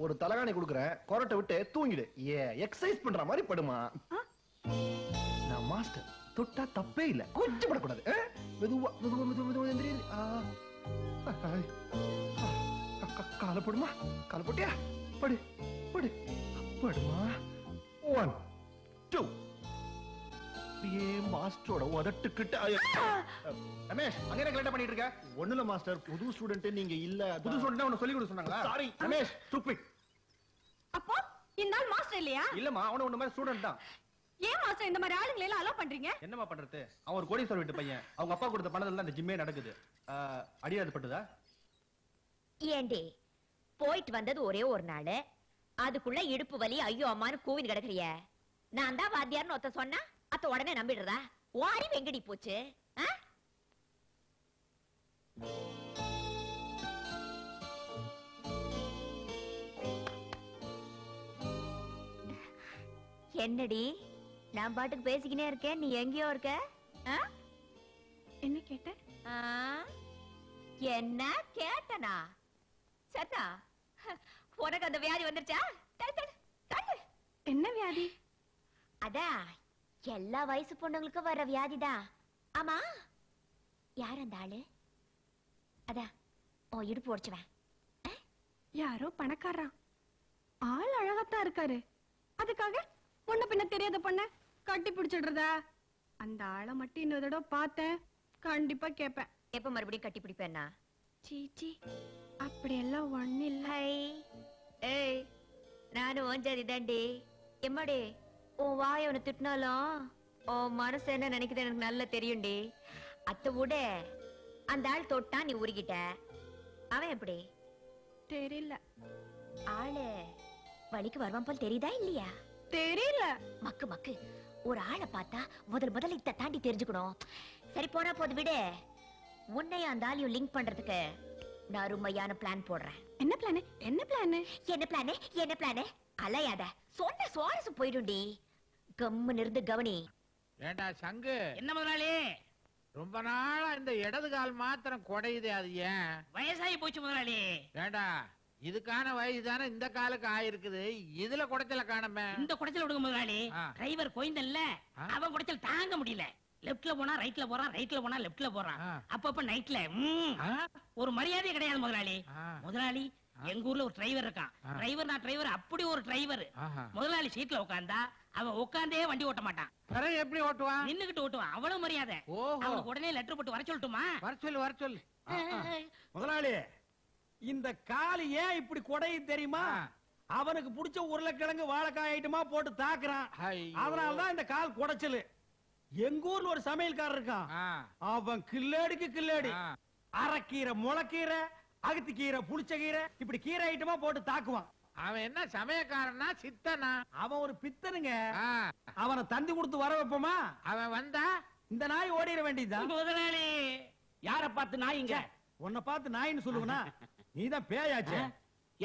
ஒரு தலகாணி கொடுக்குறேன், கொரட்டை விட்டு தூங்கிடு. ஏ எக்ஸசைஸ் பண்ற மாதிரி படுமா. நான் மாஸ்டர், தொட்டா தப்பே இல்ல, கொஞ்சம் படக்கூடாது. மெதுவா மெதுவா மெதுவா மெதுவா எந்திரி. காலை போடுமா, காலை போட்டியா? படு படு படுமா. One two. மாஸ்டரோட உதட்டுக்கிட்ட ரமேஷ் அங்க என்ன கரெக்டா பண்ணிட்டு இருக்க? ஒண்ணுல மாஸ்டர், புது ஸ்டூடண்ட் நீங்க இல்ல. புது ஸ்டூடண்ட் உனக்கு சொல்லி கொடுக்க சொன்னாங்களா? Sorry Ramesh, stupid. அப்போ இந்த ஆள் மாஸ்டர் இல்லையா? இல்லமா, அவன ஒண்ணு மாதிரி ஸ்டூடண்ட் தான். ஏன் மாஸ்டர் இந்த மாதிரி ஆளுங்களை எல்லாம் அலோ பண்றீங்க? என்னமா பண்றது, அவன் ஒரு கோடீஸ்வரர் வீட்டு பையன், அவங்க அப்பா கொடுத்த பணத்துல அந்த ஜிம்மே நடக்குது. அடியாத பட்டுதா? ஏண்டி போயிட்டு வந்தது ஒரே ஒரு நாள், அதுக்குள்ள இடுப்பு வலி ஐயோ அம்மான்னு கோவின் கிடக்குறிய? நான் தான் வாத்தியார்னு ஒருத்த சொன்னா அத்த உடனே நம்பிடுறதா? வாரி வெங்கடி போச்சு. என்னடி நான் பாட்டுக்கு பேசிக்கினே இருக்கேன், நீ எங்கேயோ இருக்க? என்ன கேட்ட? என்ன கேட்டனா? சத்தா உனக்கு அந்த வியாதி வந்துருச்சா? என்ன வியாதி? அதான் எல்லா வயசு பொண்ணுங்களுக்கு வர வியாதிதான். ஆமா யார் அந்த ஆளு? அதான் ஓ இடுப்பு உடைச்சுவேன். யாரோ பணக்காரன் ஆள், அழகாத்தான் இருக்காரு, அதுக்காக பொண்ண பின்ன தெரியாத பொண்ண கட்டி பிடிச்சிடுறதா? அந்த ஆளை மட்டும் இன்னொரு தடவை பார்த்தேன், கண்டிப்பா கேட்பேன். எப்ப மறுபடியும் கட்டி பிடிப்பேன்னா? சீச்சி, அப்படியெல்லாம் ஒண்ணு இல்லை. ஏய் நானும் ஓஞ்சாதி தாண்டி. எம்மாடி உன் வாய் ஒன்று திட்டினாலும் உன் மனசு என்ன நினைக்குது எனக்கு நல்லா தெரியும்டி. அத்தை விட அந்த ஆள் தொட்டா நீ உருகிட்ட. அவன் எப்படி தெரியல, ஆளு வழிக்கு வருவான் போல் தெரியுதா இல்லையா? தெரியல. மக்கு மக்கு ஒரு ஆளை பார்த்தா முதல் முதல்ல இத தாண்டி தெரிஞ்சுக்கணும். சரி போனா போது விடு, உன்னையும் அந்த ஆளையும் லிங்க் பண்றதுக்கு நான் அருமையான பிளான் போடுறேன். என்ன பிளான்? என்ன பிளான்? என்ன பிளான்? என்ன பிளான்? அலையாத, சொன்ன சுவாரசு போயிடும்டி. கம்முன்னு இருந்து கவனி. ஏண்டா சங்கு, என்ன முதலாளி ரொம்ப நாளா இந்த இடது கால் மாத்திரம் குடையுது, அது ஏன்? வயசாகி போச்சு முதலாளி. ஏண்டா இதுக்கான வயசு தானே இந்த காலுக்கு ஆயிருக்குது, இதுல குடைச்சல காணமே. இந்த குடைச்சல் விடுங்க முதலாளி, டிரைவர் கோயந்தல்ல அவன் குடைச்சல் தாங்க முடியல. லெப்ட்ல போனா ரைட்ல போறான், ரைட்ல போனா லெப்ட்ல போறான், அப்பப்ப நைட்ல ஒரு மரியாதை கிடையாது முதலாளி. முதலாளி எங்க ஊர்ல ஒரு டிரைவர் இருக்கான், டிரைவர் நான் டிரைவர் அப்படி ஒரு டிரைவர். முதலாளி சீட்ல உட்கார்ந்தா அவன் உட்கார்ந்தே வண்டி ஓட்ட மாட்டான், எப்படி ஓட்டுவான்? நின்னுகிட்டு ஓட்டுவான், அவ்வளவு மரியாதை. அவனுக்கு உடனே லெட்டர் போட்டு வர சொல்லட்டுமா? வர சொல்லு வர சொல்லு. முதலாளி இந்த காலு ஏன் இப்படி கொடையு தெரியுமா? அவனுக்கு பிடிச்ச உருளைக்கிழங்கு வாழைக்காய் ஐட்டமா போட்டு தாக்குறான், அதனாலதான் இந்த கால் குடைச்சலு. எங்க ஊர்ல ஒரு சமையல்காரர் இருக்கான், அவன் கிள்ளேடிக்கு கிள்ளேடி அரைக்கீரை, முளைக்கீரை, அகத்துக்கீரை, புளிச்ச கீரை, இப்படி கீரை ஐட்டமா போட்டு தாக்குவான். அவன் என்ன சமயக்காரனா சித்தனா? அவன் ஒரு பித்தனுங்க. அவனை தந்தி கொடுத்து வர வைப்போமா? அவன் வந்தா இந்த நாய் ஓடிட வேண்டியதுதான். முதலாளி, யார பார்த்து நாய்ங்க? உன்னை பார்த்து நாயின்னு சொல்லுவனா? நீதான் பேயாச்சே.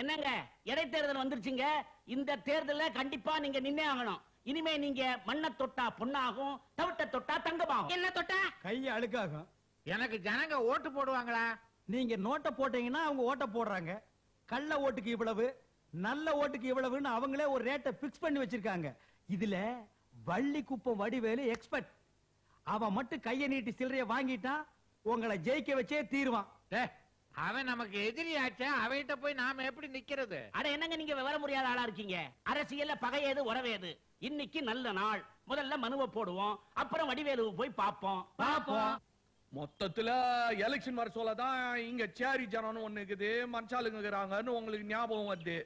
என்னங்க இடைத்தேர்தல் வந்துருச்சுங்க. இந்த தேர்தல கண்டிப்பா நீங்க நின்னே ஆகணும். இனிமே நீங்க மண்ண தொட்டா பொண்ணாகும், தவிட்ட தொட்டா தங்கமாகும். என்ன தொட்டா கைய அழுக்காகும். எனக்கு ஜனங்க ஓட்டு போடுவாங்களா? நீங்க நோட்டை போட்டீங்கன்னா அவங்க ஓட்ட போடுறாங்க. கள்ள ஓட்டுக்கு இவ்வளவு, நல்ல ஓட்டுக்கு இவ்வளவுன்னு அவங்களே ஒரு ரேட்டை பிக்ஸ் பண்ணி வச்சிருக்காங்க. இதுல வள்ளி குப்பம் வடிவேலு எக்ஸ்பர்ட். அவன் மட்டும் கைய நீட்டி சில்லறைய வாங்கிட்டான், உங்களை ஜெயிக்க வச்சே தீர்வான். அவன் நமக்கு எதிரியாச்சா, அவன்கிட்ட போய் நாம எப்படி நிக்கிறது? அட என்னங்க நீங்க விவரம் முடியாத ஆளா இருக்கீங்க. அரசியல்ல பகையது உறவேது. இன்னைக்கு நல்ல நாள். முதல்ல மனுவை போடுவோம், அப்புறம் வடிவேலு போய் பாப்போம் பாப்போம். மொத்தத்துல எலெக்ஷன் வர சொல்லதான் இங்க சேரி ஜனம் ஒண்ணு இருக்குது, மனசாலுங்கிறாங்கன்னு உங்களுக்கு ஞாபகம் வருது.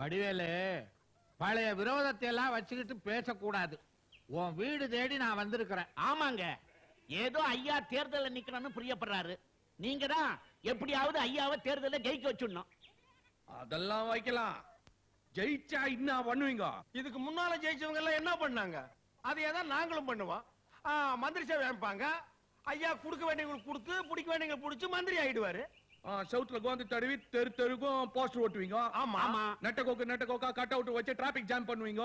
வடிவேலு, பழைய விரோதத்தை எல்லாம் வச்சுக்கிட்டு பேசக்கூடாது. உன் வீடு தேடி நான் வந்திருக்கிறேன். ஆமாங்க, ஏதோ ஐயா தேர்தல நிக்கணும்னு பிரியப்படுறாரு. நீங்க தான் எப்படியாவது ஐயாவை தேர்தல ஜெயிக்க வச்சுடணும். அதெல்லாம் வைக்கலாம். ஜெயிச்சா என்ன பண்ணுவீங்க? இதுக்கு முன்னால ஜெயிச்சவங்க எல்லாம் என்ன பண்ணாங்க? அதையதான் நாங்களும் பண்ணுவோம். மந்திரி சேவை அமைப்பாங்க. ஐயா குடுக்க வேண்டியவங்களுக்கு கொடுத்து, பிடிக்க வேண்டியவங்களுக்கு பிடிச்சு மந்திரி ஆயிடுவாரு. சவுத்ல கோந்து தடவி தெரு தெருக்கும் போஸ்டர் ஓட்டுவீங்க. ஆமா ஆமா. நெட்டக்கோக்கு நெட்டக்கோக்கா கட் அவுட் வச்சு டிராபிக் ஜாம் பண்ணுவீங்க.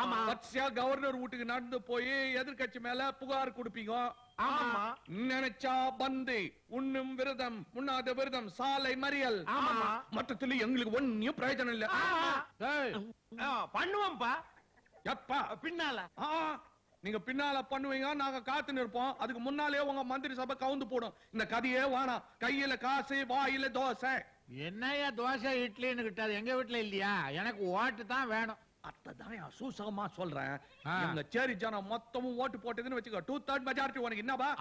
ஆமா. வர்ஷா கவர்னர் வீட்டுக்கு நடந்து போய் எதிர்கட்சி மேல புகார் கொடுப்பீங்க. ஆமா. நினைச்சா பந்து, உண்ணும் விரதம், உண்ணாத விரதம், சாலை மறியல். ஆமா. மொத்தத்துல எங்களுக்கு ஒன்னும் பிரயோஜனம் இல்ல. பண்ணுவோம்பா. எப்பா? பின்னால. நீங்க பின்னால பண்ணுவீங்க, நாங்க காத்து நிற்போம். அதுக்கு முன்னாலே உங்க மந்திரி சபை கவுந்து போடும். இந்த கதையே வானா. கையில காசு, வாயில தோசை. என்னையா தோசை இட்லின்னு கிட்டாது? எங்க வீட்டுல இல்லையா? எனக்கு ஓட்டு தான் வேணும். அதான் சூசகமா சொல்றேன். எங்க சேரி ஜனம் மொத்தமும் ஓட்டு போட்டதுன்னு வச்சுக்கோ. டூ தேர்ட் மெஜாரிட்டி உனக்கு. என்னப்பா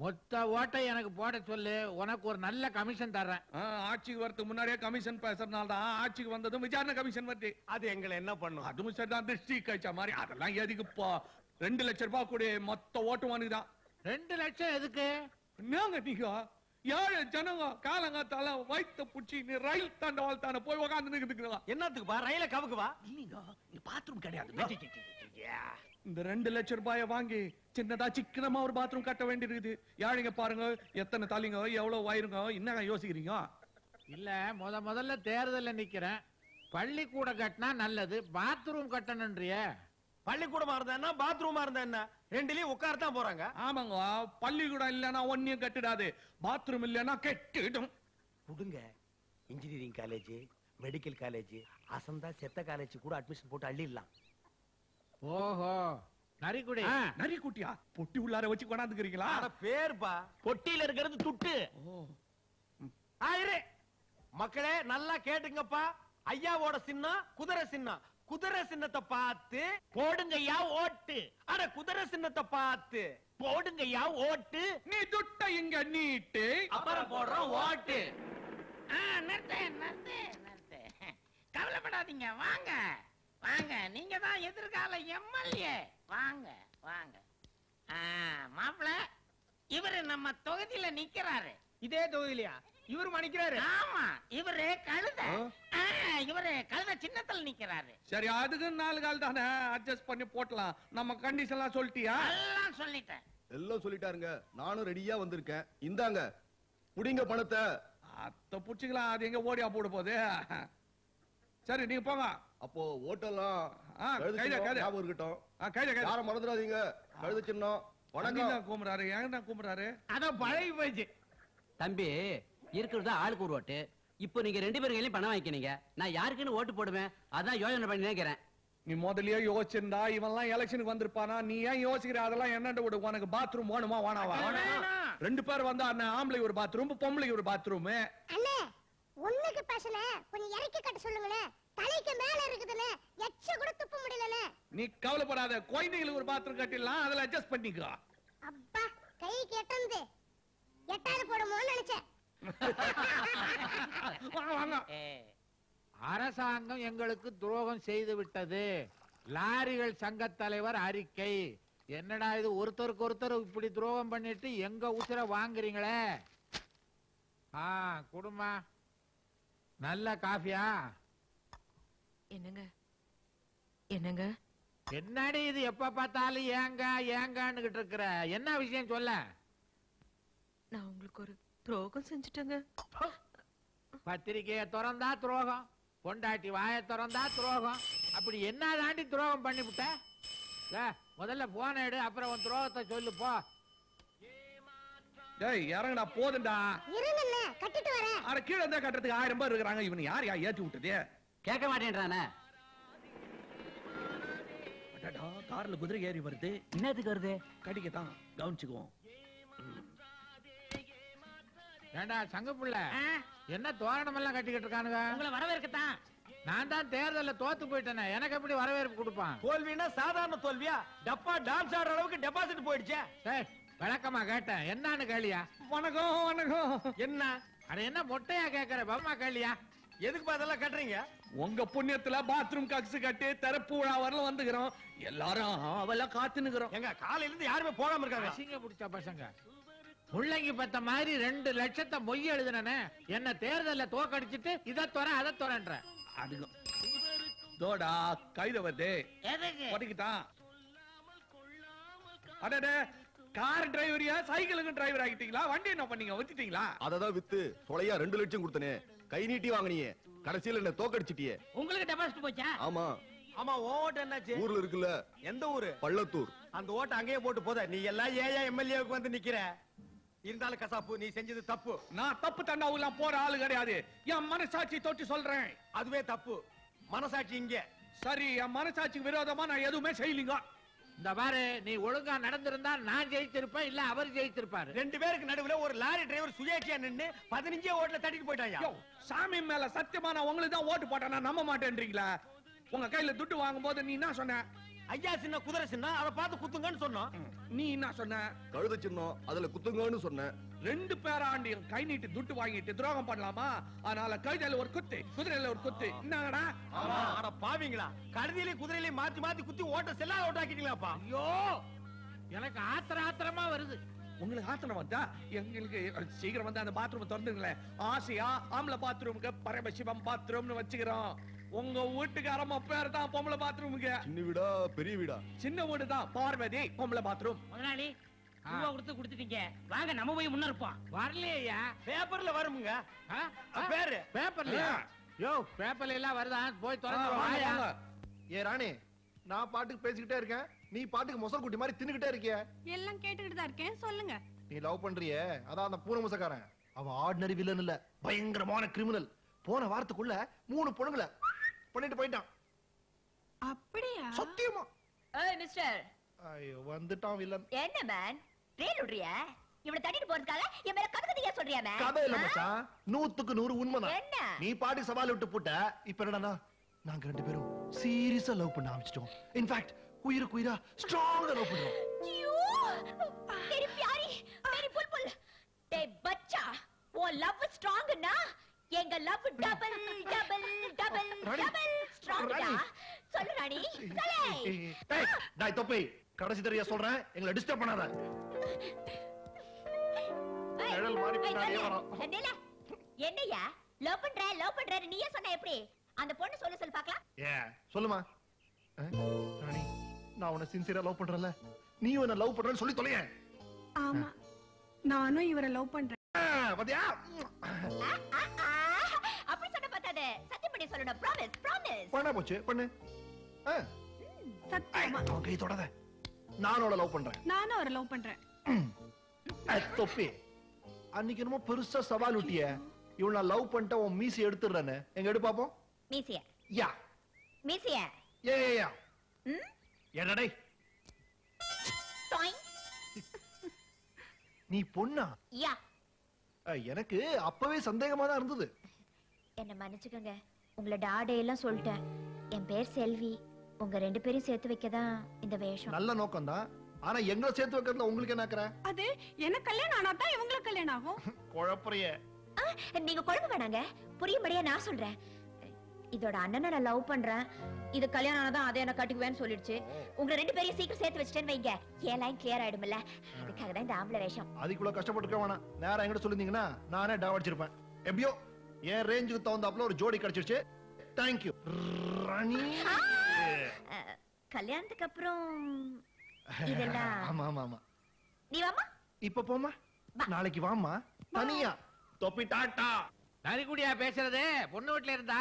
மொத்த ஓட்டை எனக்கு போட சொல்லு. உனக்கு ஒரு நல்ல கமிஷன் தர்றேன். ஆட்சிக்கு வரதுக்கு முன்னாடியே கமிஷன் பேசுறதுனால தான் ஆட்சிக்கு வந்ததும் விசாரணை கமிஷன் வருது. அது எங்களை என்ன பண்ணும்? அதுவும் சரிதான். திருஷ்டி கழிச்ச மாதிரி. அதெல்லாம் எதுக்குப்பா? ரெண்டு லட்சம் ரூபாய் கூட மொத்த ஓட்டு வாங்குதான். ரெண்டு லட்சம் எதுக்கு? என்னங்க நீங்க ஏழு ஜனங்க காலங்காத்தால வைத்த புச்சி ரயில் தண்டவாள் தானே போய் உக்காந்து என்னத்துக்குப்பா? ரயில கவுக்குவா? இல்லீங்க, இங்க பாத்ரூம் கிடையாது. இந்த ரெண்டு லட்சம் ரூபாய வாங்கி சின்னதா சிக்கனமா ஒரு பாத்ரூம் கட்ட வேண்டி இருக்குது. யாழிங்க பாருங்க, எத்தனை தலைங்க, எவ்வளவு வயிறுங்க. என்ன யோசிக்கிறீங்க? இல்ல, முத முதல்ல தேர்தல நிக்கிறேன். பள்ளிக்கூட கட்டினா நல்லது, பாத்ரூம் கட்டணும்ன்றிய. பள்ளிக்கூடமா இருந்தா என்ன, பாத்ரூமா இருந்தா என்ன? ரெண்டுலயும் உட்கார்தான் போறாங்க. ஆமாங்க, பள்ளிக்கூடம் இல்லன்னா ஒன்னும் கட்டிடாது, பாத்ரூம் இல்லன்னா கெட்டிடும். கொடுங்க. இன்ஜினியரிங் காலேஜ், மெடிக்கல் காலேஜ், அசந்தா செத்த காலேஜ் கூட அட்மிஷன் போட்டு அள்ளிடலாம். ஓஹோ, நரிக்குடி நரிக்குட்டியா? பொட்டி உள்ளார வச்சு கொண்டாந்துக்கிறீங்களா? பேர்பா, பொட்டியில இருக்கிறது துட்டு. ஆயிரே மக்களே, நல்லா கேட்டுங்கப்பா. ஐயாவோட சின்ன குதிரை சின்ன குதிரை சின்னத்தை பார்த்து போடுங்கய்யா ஓட்டு. அட குதிரை சின்னத்தை பார்த்து போடுங்கய்யா ஓட்டு. நீ துட்ட இங்க நீட்டு, அப்புறம் போடுறோம் ஓட்டு. கவலைப்படாதீங்க, வாங்க வாங்க. நீங்க தான் எதிர்கால எம்எல்ஏ. வாங்க வாங்க. மாப்பிள்ள, இவரு நம்ம தொகுதியில நிக்கிறாரு. இதே தொகுதியிலயா இவரு மணிக்கிறாரு? ஆமா, இவரு கழுத. இவரு கழுத சின்னத்துல நிக்கிறாரு. சரி, அதுக்கு நாலு கால் தானே, அட்ஜஸ்ட் பண்ணி போட்டலாம். நம்ம கண்டிஷன்லாம் சொல்லிட்டியா? எல்லாம் சொல்லிட்டேன். எல்லாம் சொல்லிட்டாருங்க. நானும் ரெடியா வந்திருக்கேன். இந்தாங்க புடிங்க பணத்தை. அத புடிச்சிக்கலாம். அது எங்க ஓடியா போட போகுது? சரி, நீங்க போங்க. அப்போ ஓட்டெல்லாம் இருக்கட்டும். யாரும் மறந்துடாதீங்க. கழுத சின்னம். வணக்கம். கூப்பிடுறாரு, ஏன்னா கூப்பிடுறாரு. அதான் பழகி போயிடுச்சு. தம்பி, இருக்கிறதா ஆளுக்கு ஒரு ஓட்டு. இப்போ நீங்க ரெண்டு பேருக்கையும் பணம் வாங்கிக்கினீங்க. நான் யாருக்குன்னு ஓட்டு போடுவேன், அதான் யோசனை பண்ணி நினைக்கிறேன். நீ முதலியே யோசிச்சிருந்தா இவன்லாம் எலெக்ஷனுக்கு வந்திருப்பானா? நீ ஏன் யோசிக்கிற? அதெல்லாம் என்னண்டு விடு. உனக்கு பாத்ரூம் வேணுமா வேணாவா? ரெண்டு பேர் வந்தா ஆம்பளை ஒரு பாத்ரூம், பொம்பளை ஒரு பாத்ரூம். அண்ணே, ஒண்ணுக்கு பேசல, கொஞ்சம் இறக்கி கட்ட சொல்லுங்களே. தலைக்கு மேல இருக்குதுனே, எச்ச கூட துப்ப முடியலனே. நீ கவலைப்படாத, கோயிலுக்கு ஒரு பாத்ரூம் கட்டிடலாம். அதல அட்ஜஸ்ட் பண்ணிக்கோ. அப்பா, கை கேட்டந்து எட்டாவது போடுமோன்னு நினைச்சேன். அரசாங்கம் எங்களுக்கு துரோகம் செய்து விட்டது. லாரிகள் சங்க தலைவர் அறிக்கை. என்னடா இது, ஒருத்தருக்கு ஒருத்தர் இப்படி துரோகம் பண்ணிட்டு எங்க உசுர வாங்குறீங்களே. குடும்பம் நல்ல காஃபியா? என்னங்க என்னங்க என்னடி இது எப்ப பார்த்தாலும் ஏங்க ஏங்கன்னுகிட்டு இருக்கற? என்ன விஷயம் சொல்ல? நான் உங்களுக்கு ஒரு துரோகம் செஞ்சிட்டேங்க. பத்திரிக்கையை திறந்தா துரோகம், பொண்டாட்டி வாயை திறந்தா துரோகம், அப்படி என்ன தாண்டி துரோகம் பண்ணிவிட்ட? முதல்ல போன எடு, அப்புறம் உன் துரோகத்தை சொல்லு போ. டேய் இறங்கடா போதும்டா. இருங்கண்ணே கட்டிட்டு வரேன். அட கீழ இருந்தா கட்டறதுக்கு ஆயிரம் பேர் இருக்காங்க, இவன் யார் யா ஏத்தி விட்டது? கேட்க மாட்டேன்றானே. அடடா கார்ல குதிரை ஏறி வருது. என்னத்துக்கு வருது? கடிக்க தான். கவுன்ச்சுக்குவோம். ஏண்டா சங்க புள்ள என்ன தோரணம் எல்லாம் கட்டிக்கிட்டு இருக்கானுங்க? உங்களை வரவேற்க தான். நான் தான் தேர்தல்ல தோத்து போயிட்டேனே, எனக்கு எப்படி வரவேற்பு கொடுப்பான்? தோல்வினா சாதாரண தோல்வியா? டப்பா டான்ஸ் ஆடுற அளவுக்கு டெபாசிட் போயிடுச்சே. டேய் வணக்கமா கேட்டேன், என்னன்னு கேளியா? வணக்கம் வணக்கம். என்ன அட என்ன மொட்டையா கேக்குற? பம்மா கேளியா? எதுக்கு அதெல்லாம் கட்டுறீங்க? உங்க புண்ணியத்துல பாத்ரூம் கக்ஸ் கட்டி தரப்பு உழா வரல வந்துக்கிறோம், எல்லாரும் அவெல்லாம் காத்துனுக்கிறோம். எங்க காலையில இருந்து யாருமே போகாம இருக்காங்க. சிங்க பிடிச்ச பசங்க முள்ளங்கி பத்த மாதிரி ரெண்டு லட்சத்தை மொய் எழுதுனே, என்ன தேர்தல தோக்கடிச்சிட்டு இதை தோற அதை தோறன்ற அதுக்கும் தோடா கைத வருது. எதுக்குதான்? அடடே கார் டிரைவரியா சைக்கிளுக்கு டிரைவர் ஆகிட்டீங்களா? வண்டி என்ன பண்ணீங்க? வச்சிட்டீங்களா? அததான் வித்து தொலையா ரெண்டு லட்சம் கொடுத்தனே, கை நீட்டி வாங்கினியே, கடைசியில என்ன தோக்கடிச்சிட்டியே. உங்களுக்கு டெபாசிட் போச்சா? ஆமா ஆமா. ஓட்டு என்னாச்சு? ஊர்ல இருக்குல்ல. எந்த ஊரு? பள்ளத்தூர். அந்த ஓட்டு அங்கேயே போட்டு போதா. நீ எல்லாம் ஏயா எம்எல்ஏவுக்கு வந்து நிக்கிற? இருந்தாலும் கசாப்பு நீ செஞ்சது தப்பு. நான் தப்பு தண்டா ஊர்லாம் போற ஆளு கிடையாது. என் மனசாட்சி தொட்டு சொல்றேன், அதுவே தப்பு. மனசாட்சி இங்க சரி, என் மனசாட்சிக்கு விரோதமா நான் எதுவுமே செய்யலீங்க. இந்த பாரு, நீ ஒழுங்கா நடந்திருந்தா நான் ஜெயிச்சிருப்பேன், இல்ல அவர் ஜெயிச்சிருப்பாரு. ரெண்டு பேருக்கு நடுவுல ஒரு லாரி டிரைவர் சுயேட்சையா நின்னு பதினஞ்சே ஓட்டுல தட்டிட்டு போயிட்டாங்க. சாமி மேல சத்தியமா நான் உங்களுக்கு தான் ஓட்டு போட்டேன். நான் நம்ப மாட்டேன்றீங்களா? உங்க கையில துட்டு வாங்கும் போது நீ என்ன சொன்ன? ஐயா சின்ன குதிரை சின்ன, அதை பார்த்து குத்துங்கன்னு சொன்னோம். நீ என்ன சொன்ன? கழுத சின்ன, அதுல குத்துங்கன்னு சொன்ன. ரெண்டு பேராண்டியும் கை நீட்டி துட்டு வாங்கிட்டு துரோகம் பண்ணலாமா? அதனால கழுதையில ஒரு குத்து, குதிரையில ஒரு குத்து. என்னடா ஆனா பாவீங்களா, கழுதையிலயும் குதிரையிலயும் மாத்தி மாத்தி குத்தி ஓட்ட செல்லா ஓட்டாக்கிட்டீங்களாப்பா. ஐயோ எனக்கு ஆத்திர ஆத்திரமா வருது. உங்களுக்கு ஆத்திரம் வந்தா எங்களுக்கு சீக்கிரம் வந்து அந்த பாத்ரூம் திறந்துங்களேன். ஆசையா ஆம்பளை பாத்ரூமுக்கு பரமசிவம் பாத்ரூம்னு வச்சுக்கிறோம். உங்க வீட்டுக்காரமா பேர் தான் பொம்பளை பாத்ரூமுக்கு. சின்ன வீடா பெரிய வீடா? சின்ன வீடு தான். பார்வதி பொம்பளை பாத்ரூம். முதலாளி உங்க கொடுத்து கொடுத்துட்டீங்க, வாங்க நம்ம போய் முன்ன இருப்போம். வரலையா? பேப்பர்ல வருமுங்க. பேரு பேப்பர்லயா? யோ பேப்பர்ல எல்லாம் வருதா? போய் திறந்து வாயா. ஏ ராணி, நான் பாட்டுக்கு பேசிக்கிட்டே இருக்கேன், நீ பாட்டுக்கு மொசல் குட்டி மாதிரி தின்னுக்கிட்டே இருக்கியே. எல்லாம் கேட்டுக்கிட்டு தான் இருக்கேன், சொல்லுங்க. நீ லவ் பண்றியே, அதான் அந்த பூனை மொசக்காரன். அவன் ஆர்டினரி வில்லன் இல்ல, பயங்கரமான கிரிமினல். போன வாரத்துக்குள்ள மூணு பொண்ணுங்களை பண்ணிட்டு போயிட்டான். அப்படியா? சத்தியமா. ஏய் மிஸ்டர். ஐயோ வந்துட்டான் வில்லன். என்ன மேன் ரீல் உடறியா? இவனை தட்டிட்டு போறதுக்காக என் மேல கதை கதையா சொல்றியா மேன்? கதை இல்ல மச்சான், நூத்துக்கு நூறு உண்மைதான். என்ன நீ பாட்டுக்கு சவால் விட்டு போட்ட? இப்போ என்னடா நாங்க ரெண்டு பேரும் சீரியஸா லவ் பண்ண ஆரம்பிச்சிட்டோம். இன் ஃபேக்ட் குயிரு குயிரா ஸ்ட்ராங்கா லவ் பண்றோம். ஐயோ मेरी प्यारी मेरी बुलबुल டே பச்சா, ஓ லவ் ஸ்ட்ராங்கனா எங்க love double double double double ஸ்ட்ராங்கா. சொல்லு ராணி சொல்லு. டேய் டேய் தொப்பி, கடைசி தடவையா சொல்றேன், எங்களை டிஸ்டர்ப் பண்ணாத. ஏழல் மாறி பின்னாடியே வரோம். என்னையா என்னையா லவ் பண்ற லவ் பண்ற நீயே சொன்ன எப்படி? அந்த பொண்ணு சொல்ல சொல்ல பார்க்கலாம். ஏ சொல்லுமா. ராணி நான் உன்னை சின்சியரா லவ் பண்றேன்ல, நீ என்ன லவ் பண்றன்னு சொல்லி தொலையே. ஆமா நானும் இவரை லவ் பண்றேன். பாத்தியா அப்படி சொன்ன பார்த்தாதே, சத்தியம் பண்ணி சொல்லணும். ப்ராமிஸ் ப்ராமிஸ் பண்ண போச்சு பண்ணு. சத்தியமா நான் கை தொடாத. நானோட லவ் பண்றேன். நானும் அவரை லவ் பண்றேன். தொப்பி அன்னைக்கு என்னமோ பெருசா சவால் விட்டிய, இவன் நான் லவ் பண்ணிட்டேன் உன் மீசி எடுத்துடுறேன்னு. எங்க எடு பாப்போம் மீசியா? யா மீசியா? யா யா யா. ம் என்னடே டாய் நீ பொண்ணா? யா எனக்கு அப்பவே சந்தேகமா தான் இருந்தது. என்ன மன்னிச்சுக்கங்க, உங்கள டாடே எல்லாம் சொல்லிட்டேன். என் பேர் செல்வி. உங்க ரெண்டு பேரும் சேர்த்து வைக்க தான் இந்த வேஷம். நல்ல நோக்கம் தான், ஆனா எங்க சேர்த்து வைக்கிறதுல உங்களுக்கு என்ன கரெ? அது என்ன கல்யாணம் ஆனா தான் இவங்க கல்யாணம் ஆகும். குழப்பறியே. நீங்க குழப்ப வேணாங்க, புரியும்படியா நான் சொல்றேன். இதோட அண்ணனை நான் லவ் பண்றேன், இது கல்யாணம் ஆனதான் அதை என்ன கட்டிக்குவேன்னு சொல்லிடுச்சு. உங்களை ரெண்டு பேரையும் சீக்கிரம் சேர்த்து வச்சுட்டேன்னு வைங்க, ஏன் லைன் கிளியர் ஆயிடும்ல. அதுக்காக தான் இந்த ஆம்பளை வேஷம். அதுக்குள்ள கஷ்டப்பட்டுக்க வேணாம், நேரம் எங்கிட்ட சொல்லிருந்தீங்கன்னா நானே டவடிச்சிருப்பேன். எப்படியோ ஏன் ரேஞ்சுக்கு தகுந்தாப்புல ஒரு ஜோடி கிடைச்சிருச்சு. Thank you. ராணி கல்யாணத்துக்கு அப்புறம் இதெல்லாம் ஆமா ஆமா ஆமா. நீ வாமா. இப்ப போமா. நாளைக்கு வாமா. தனியா தொப்பி டாடா. நரிக்குடியா பேசுறது பொண்ணு வீட்ல இருந்தா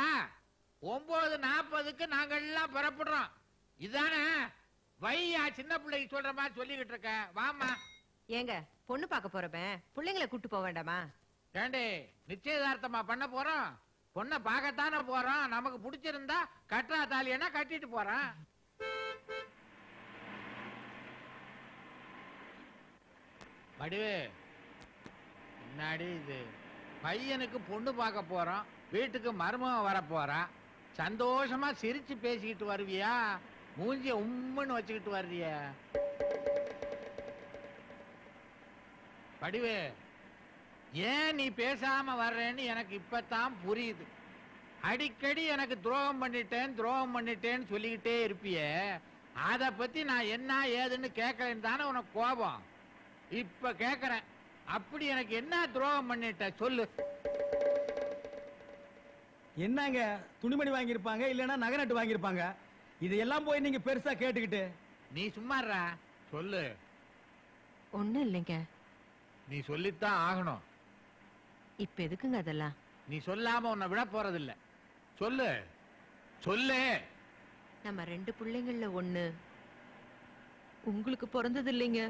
ஒன்பது நாற்பதுக்கு நாங்க எல்லாம் புறப்படுறோம். இதானே வையா சின்ன பிள்ளைக்கு சொல்ற மாதிரி சொல்லிக்கிட்டு இருக்க. வாமா. ஏங்க பொண்ணு பார்க்க போறமே பிள்ளைங்களை கூட்டி போக வேண்டாமா? ஏண்டே நிச்சயதார்த்தமா பண்ண போறோம். பொண்ணை பார்க்கத்தானே போறோம். நமக்கு பிடிச்சிருந்தா கட்டா தாலியனா கட்டிட்டு போறோம். வடிவே முன்னாடி இது பையனுக்கு பொண்ணு பார்க்க போறோம். வீட்டுக்கு மருமகன் வர போறான். சந்தோஷமா சிரிச்சு பேசிக்கிட்டு வருவியா மூஞ்சிய உம்முன்னு வச்சுக்கிட்டு வர்றிய? படிவே ஏன் நீ பேசாம வர்றேன்னு எனக்கு இப்பதான் புரியுது. அடிக்கடி எனக்கு துரோகம் பண்ணிட்டேன் துரோகம் பண்ணிட்டேன்னு சொல்லிக்கிட்டே இருப்பியே. அதை பத்தி நான் என்ன ஏதுன்னு கேட்கறேன்னு தானே உனக்கு கோபம். இப்ப கேட்கறேன் அப்படி எனக்கு என்ன துரோகம் பண்ணிட்ட சொல்லு. என்னங்க துணிமணி வாங்கியிருப்பாங்க இல்லைன்னா நகரட்டு வாங்கியிருப்பாங்க. இதெல்லாம் போய் நீங்க பெருசா கேட்டுக்கிட்டு நீ சும்மாறா சொல்லு. ஒண்ணு இல்லைங்க. நீ சொல்லித்தான் ஆகணும். இப்ப எதுக்குங்க அதெல்லாம்? நீ சொல்லாம உன்னை விட போறது இல்ல. சொல்லு சொல்லு. நம்ம ரெண்டு பிள்ளைங்கள்ல ஒண்ணு உங்களுக்கு பிறந்தது இல்லைங்க.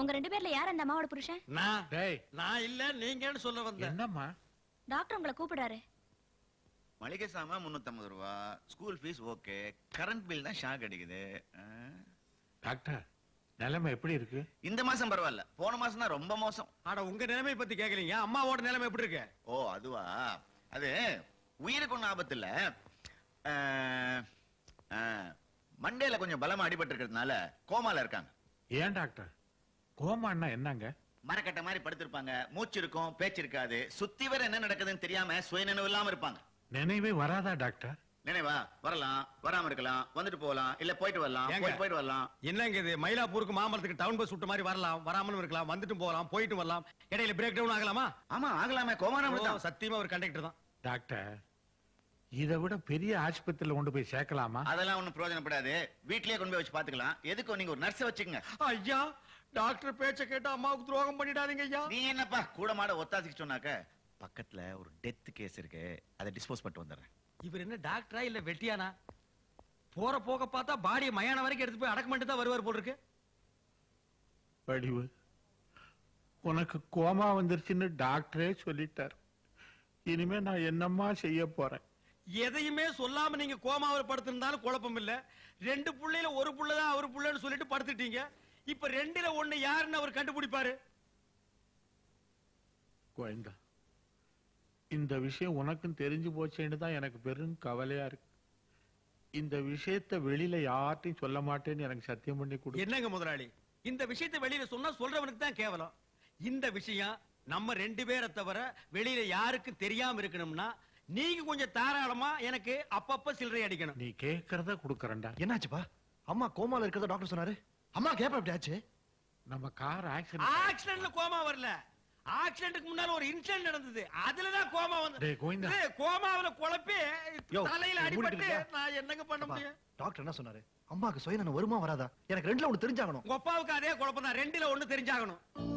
உங்க ரெண்டு பேர்ல யார் அந்த அம்மாவோட புருஷன்? நான் டேய் நான் இல்ல நீங்கன்னு சொல்ல வந்தேன். என்னம்மா? டாக்டர் உங்களை கூப்பிடுறாரு. மளிகை சாமான் முந்நூற்று ஐம்பது ரூபாய், school fees okay, current bill தான் ஷாக் அடிக்குது. டாக்டர் நிலைமை எப்படி இருக்கு? இந்த மாசம் பரவாயில்ல, போன மாசம் தான் ரொம்ப மோசம். ஆனா உங்க நிலைமை பத்தி கேக்குறீங்க, அம்மாவோட நிலைமை எப்படி இருக்கு? ஓ அதுவா, அது உயிருக்கு ஒன்னும் ஆபத்து இல்ல, மண்டையில கொஞ்சம் பலமா அடிபட்டு இருக்கிறதுனால கோமால இருக்காங்க. ஏன் டாக்டர் கோமா என்னங்க? மரக்கட்ட மாதிரி படுத்திருப்பாங்க, மூச்சு இருக்கும் பேச்சு இருக்காது, சுத்தி வர என்ன நடக்குதுன்னு தெரியாம சுய நினைவு இல்லாம இருப்பாங்க. நினைவே வராதா டாக்டர்? நினைவா வரலாம், வராம இருக்கலாம், வந்துட்டு போகலாம், இல்ல போயிட்டு வரலாம், போயிட்டு வரலாம். என்னங்க இது மயிலாப்பூருக்கு மாமரத்துக்கு டவுன் பஸ் விட்ட மாதிரி வரலாம், வராமலும் இருக்கலாம், வந்துட்டு போகலாம், போயிட்டு வரலாம், இடையில பிரேக் டவுன் ஆகலாமா? ஆமா ஆகலாமே. கோமான சத்தியமா ஒரு கண்டக்டர் தான் டாக்டர். இதை விட பெரிய ஆஸ்பத்திரியில கொண்டு போய் சேர்க்கலாமா? அதெல்லாம் ஒன்னும் பிரயோஜனப்படாது, வீட்லயே கொண்டு போய் வச்சு பாத்துக்கலாம். எதுக்கு நீங்க ஒரு நர்ஸ் வச்சுக்கங்க. ஐயா டாக்டர் பேச்ச கேட்டா அம்மாவுக்கு துரோகம் பண்ணிடாதீங்க ஐயா. நீ என்னப்பா கூட மாட ஒத்தாசிக்கு சொன்னாக்க? பக்கத்துல ஒரு டெத் கேஸ் இருக்கு, அதை டிஸ்போஸ் பண்ணிட்டு வந்துடுறேன். இவர் என்ன டாக்டரா இல்ல வெட்டியானா? போற போக பார்த்தா பாடிய மயான வரைக்கும் எடுத்து போய் அடக்கம் பண்ணிட்டு தான் வருவார் போல் இருக்கு. படிவு உனக்கு கோமா வந்துருச்சுன்னு டாக்டரே சொல்லிட்டார். இனிமே நான் என்னம்மா செய்ய போறேன்? எதையுமே சொல்லாம நீங்க கோமாவில் படுத்திருந்தாலும் குழப்பம் இல்ல. ரெண்டு புள்ளையில ஒரு புள்ளதான் அவர் புள்ளன்னு சொல்லிட்டு படுத்துட்டீங்க. இப்ப ரெண்டுல ஒண்ணு யாருன்னு அவர் கண்டுபிடிப்பாரு. கோயந்தா இந்த விஷயம் உனக்கும் தெரிஞ்சு போச்சேன்னு தான் எனக்கு பெரும் கவலையா இருக்கு. இந்த விஷயத்த வெளியில யார்ட்டையும் சொல்ல மாட்டேன்னு எனக்கு சத்தியம் பண்ணி கொடு. என்னங்க முதலாளி இந்த விஷயத்த வெளியில சொன்னா சொல்றவனுக்கு தான் கேவலம். இந்த விஷயம் நம்ம ரெண்டு பேரை தவிர வெளியில யாருக்கும் தெரியாம இருக்கணும்னா நீங்க கொஞ்சம் தாராளமா எனக்கு அப்பப்ப சில்லறை அடிக்கணும். நீ கேக்குறத குடுக்கறேன்டா. என்னாச்சுப்பா? அம்மா கோமால இருக்கிறத டாக்டர் சொன்னாரு. அம்மா கேப்ப எப்படி ஆச்சு? நம்ம கார் ஆக்சிடென்ட். ஆக்சிடென்ட்ல கோமா வரல, ஆக்சிடென்ட்க்கு முன்னால ஒரு இன்சிடென்ட் நடந்தது, அதுல தான் கோமா வந்தது. டேய் கோவிந்தா கோமாவல குழப்பி தலையில அடிபட்டு நான் என்னங்க பண்ண முடியும்? டாக்டர் என்ன சொன்னாரு? அம்மாக்கு சுயநலம் வருமா வராதா? எனக்கு ரெண்டுல ஒன்னு தெரிஞ்சாகணும். உங்க அப்பாவுக்கு அதே குழப்பம் தான், ரெண்டுல ஒன்னு தெரிஞ்சாகணும்.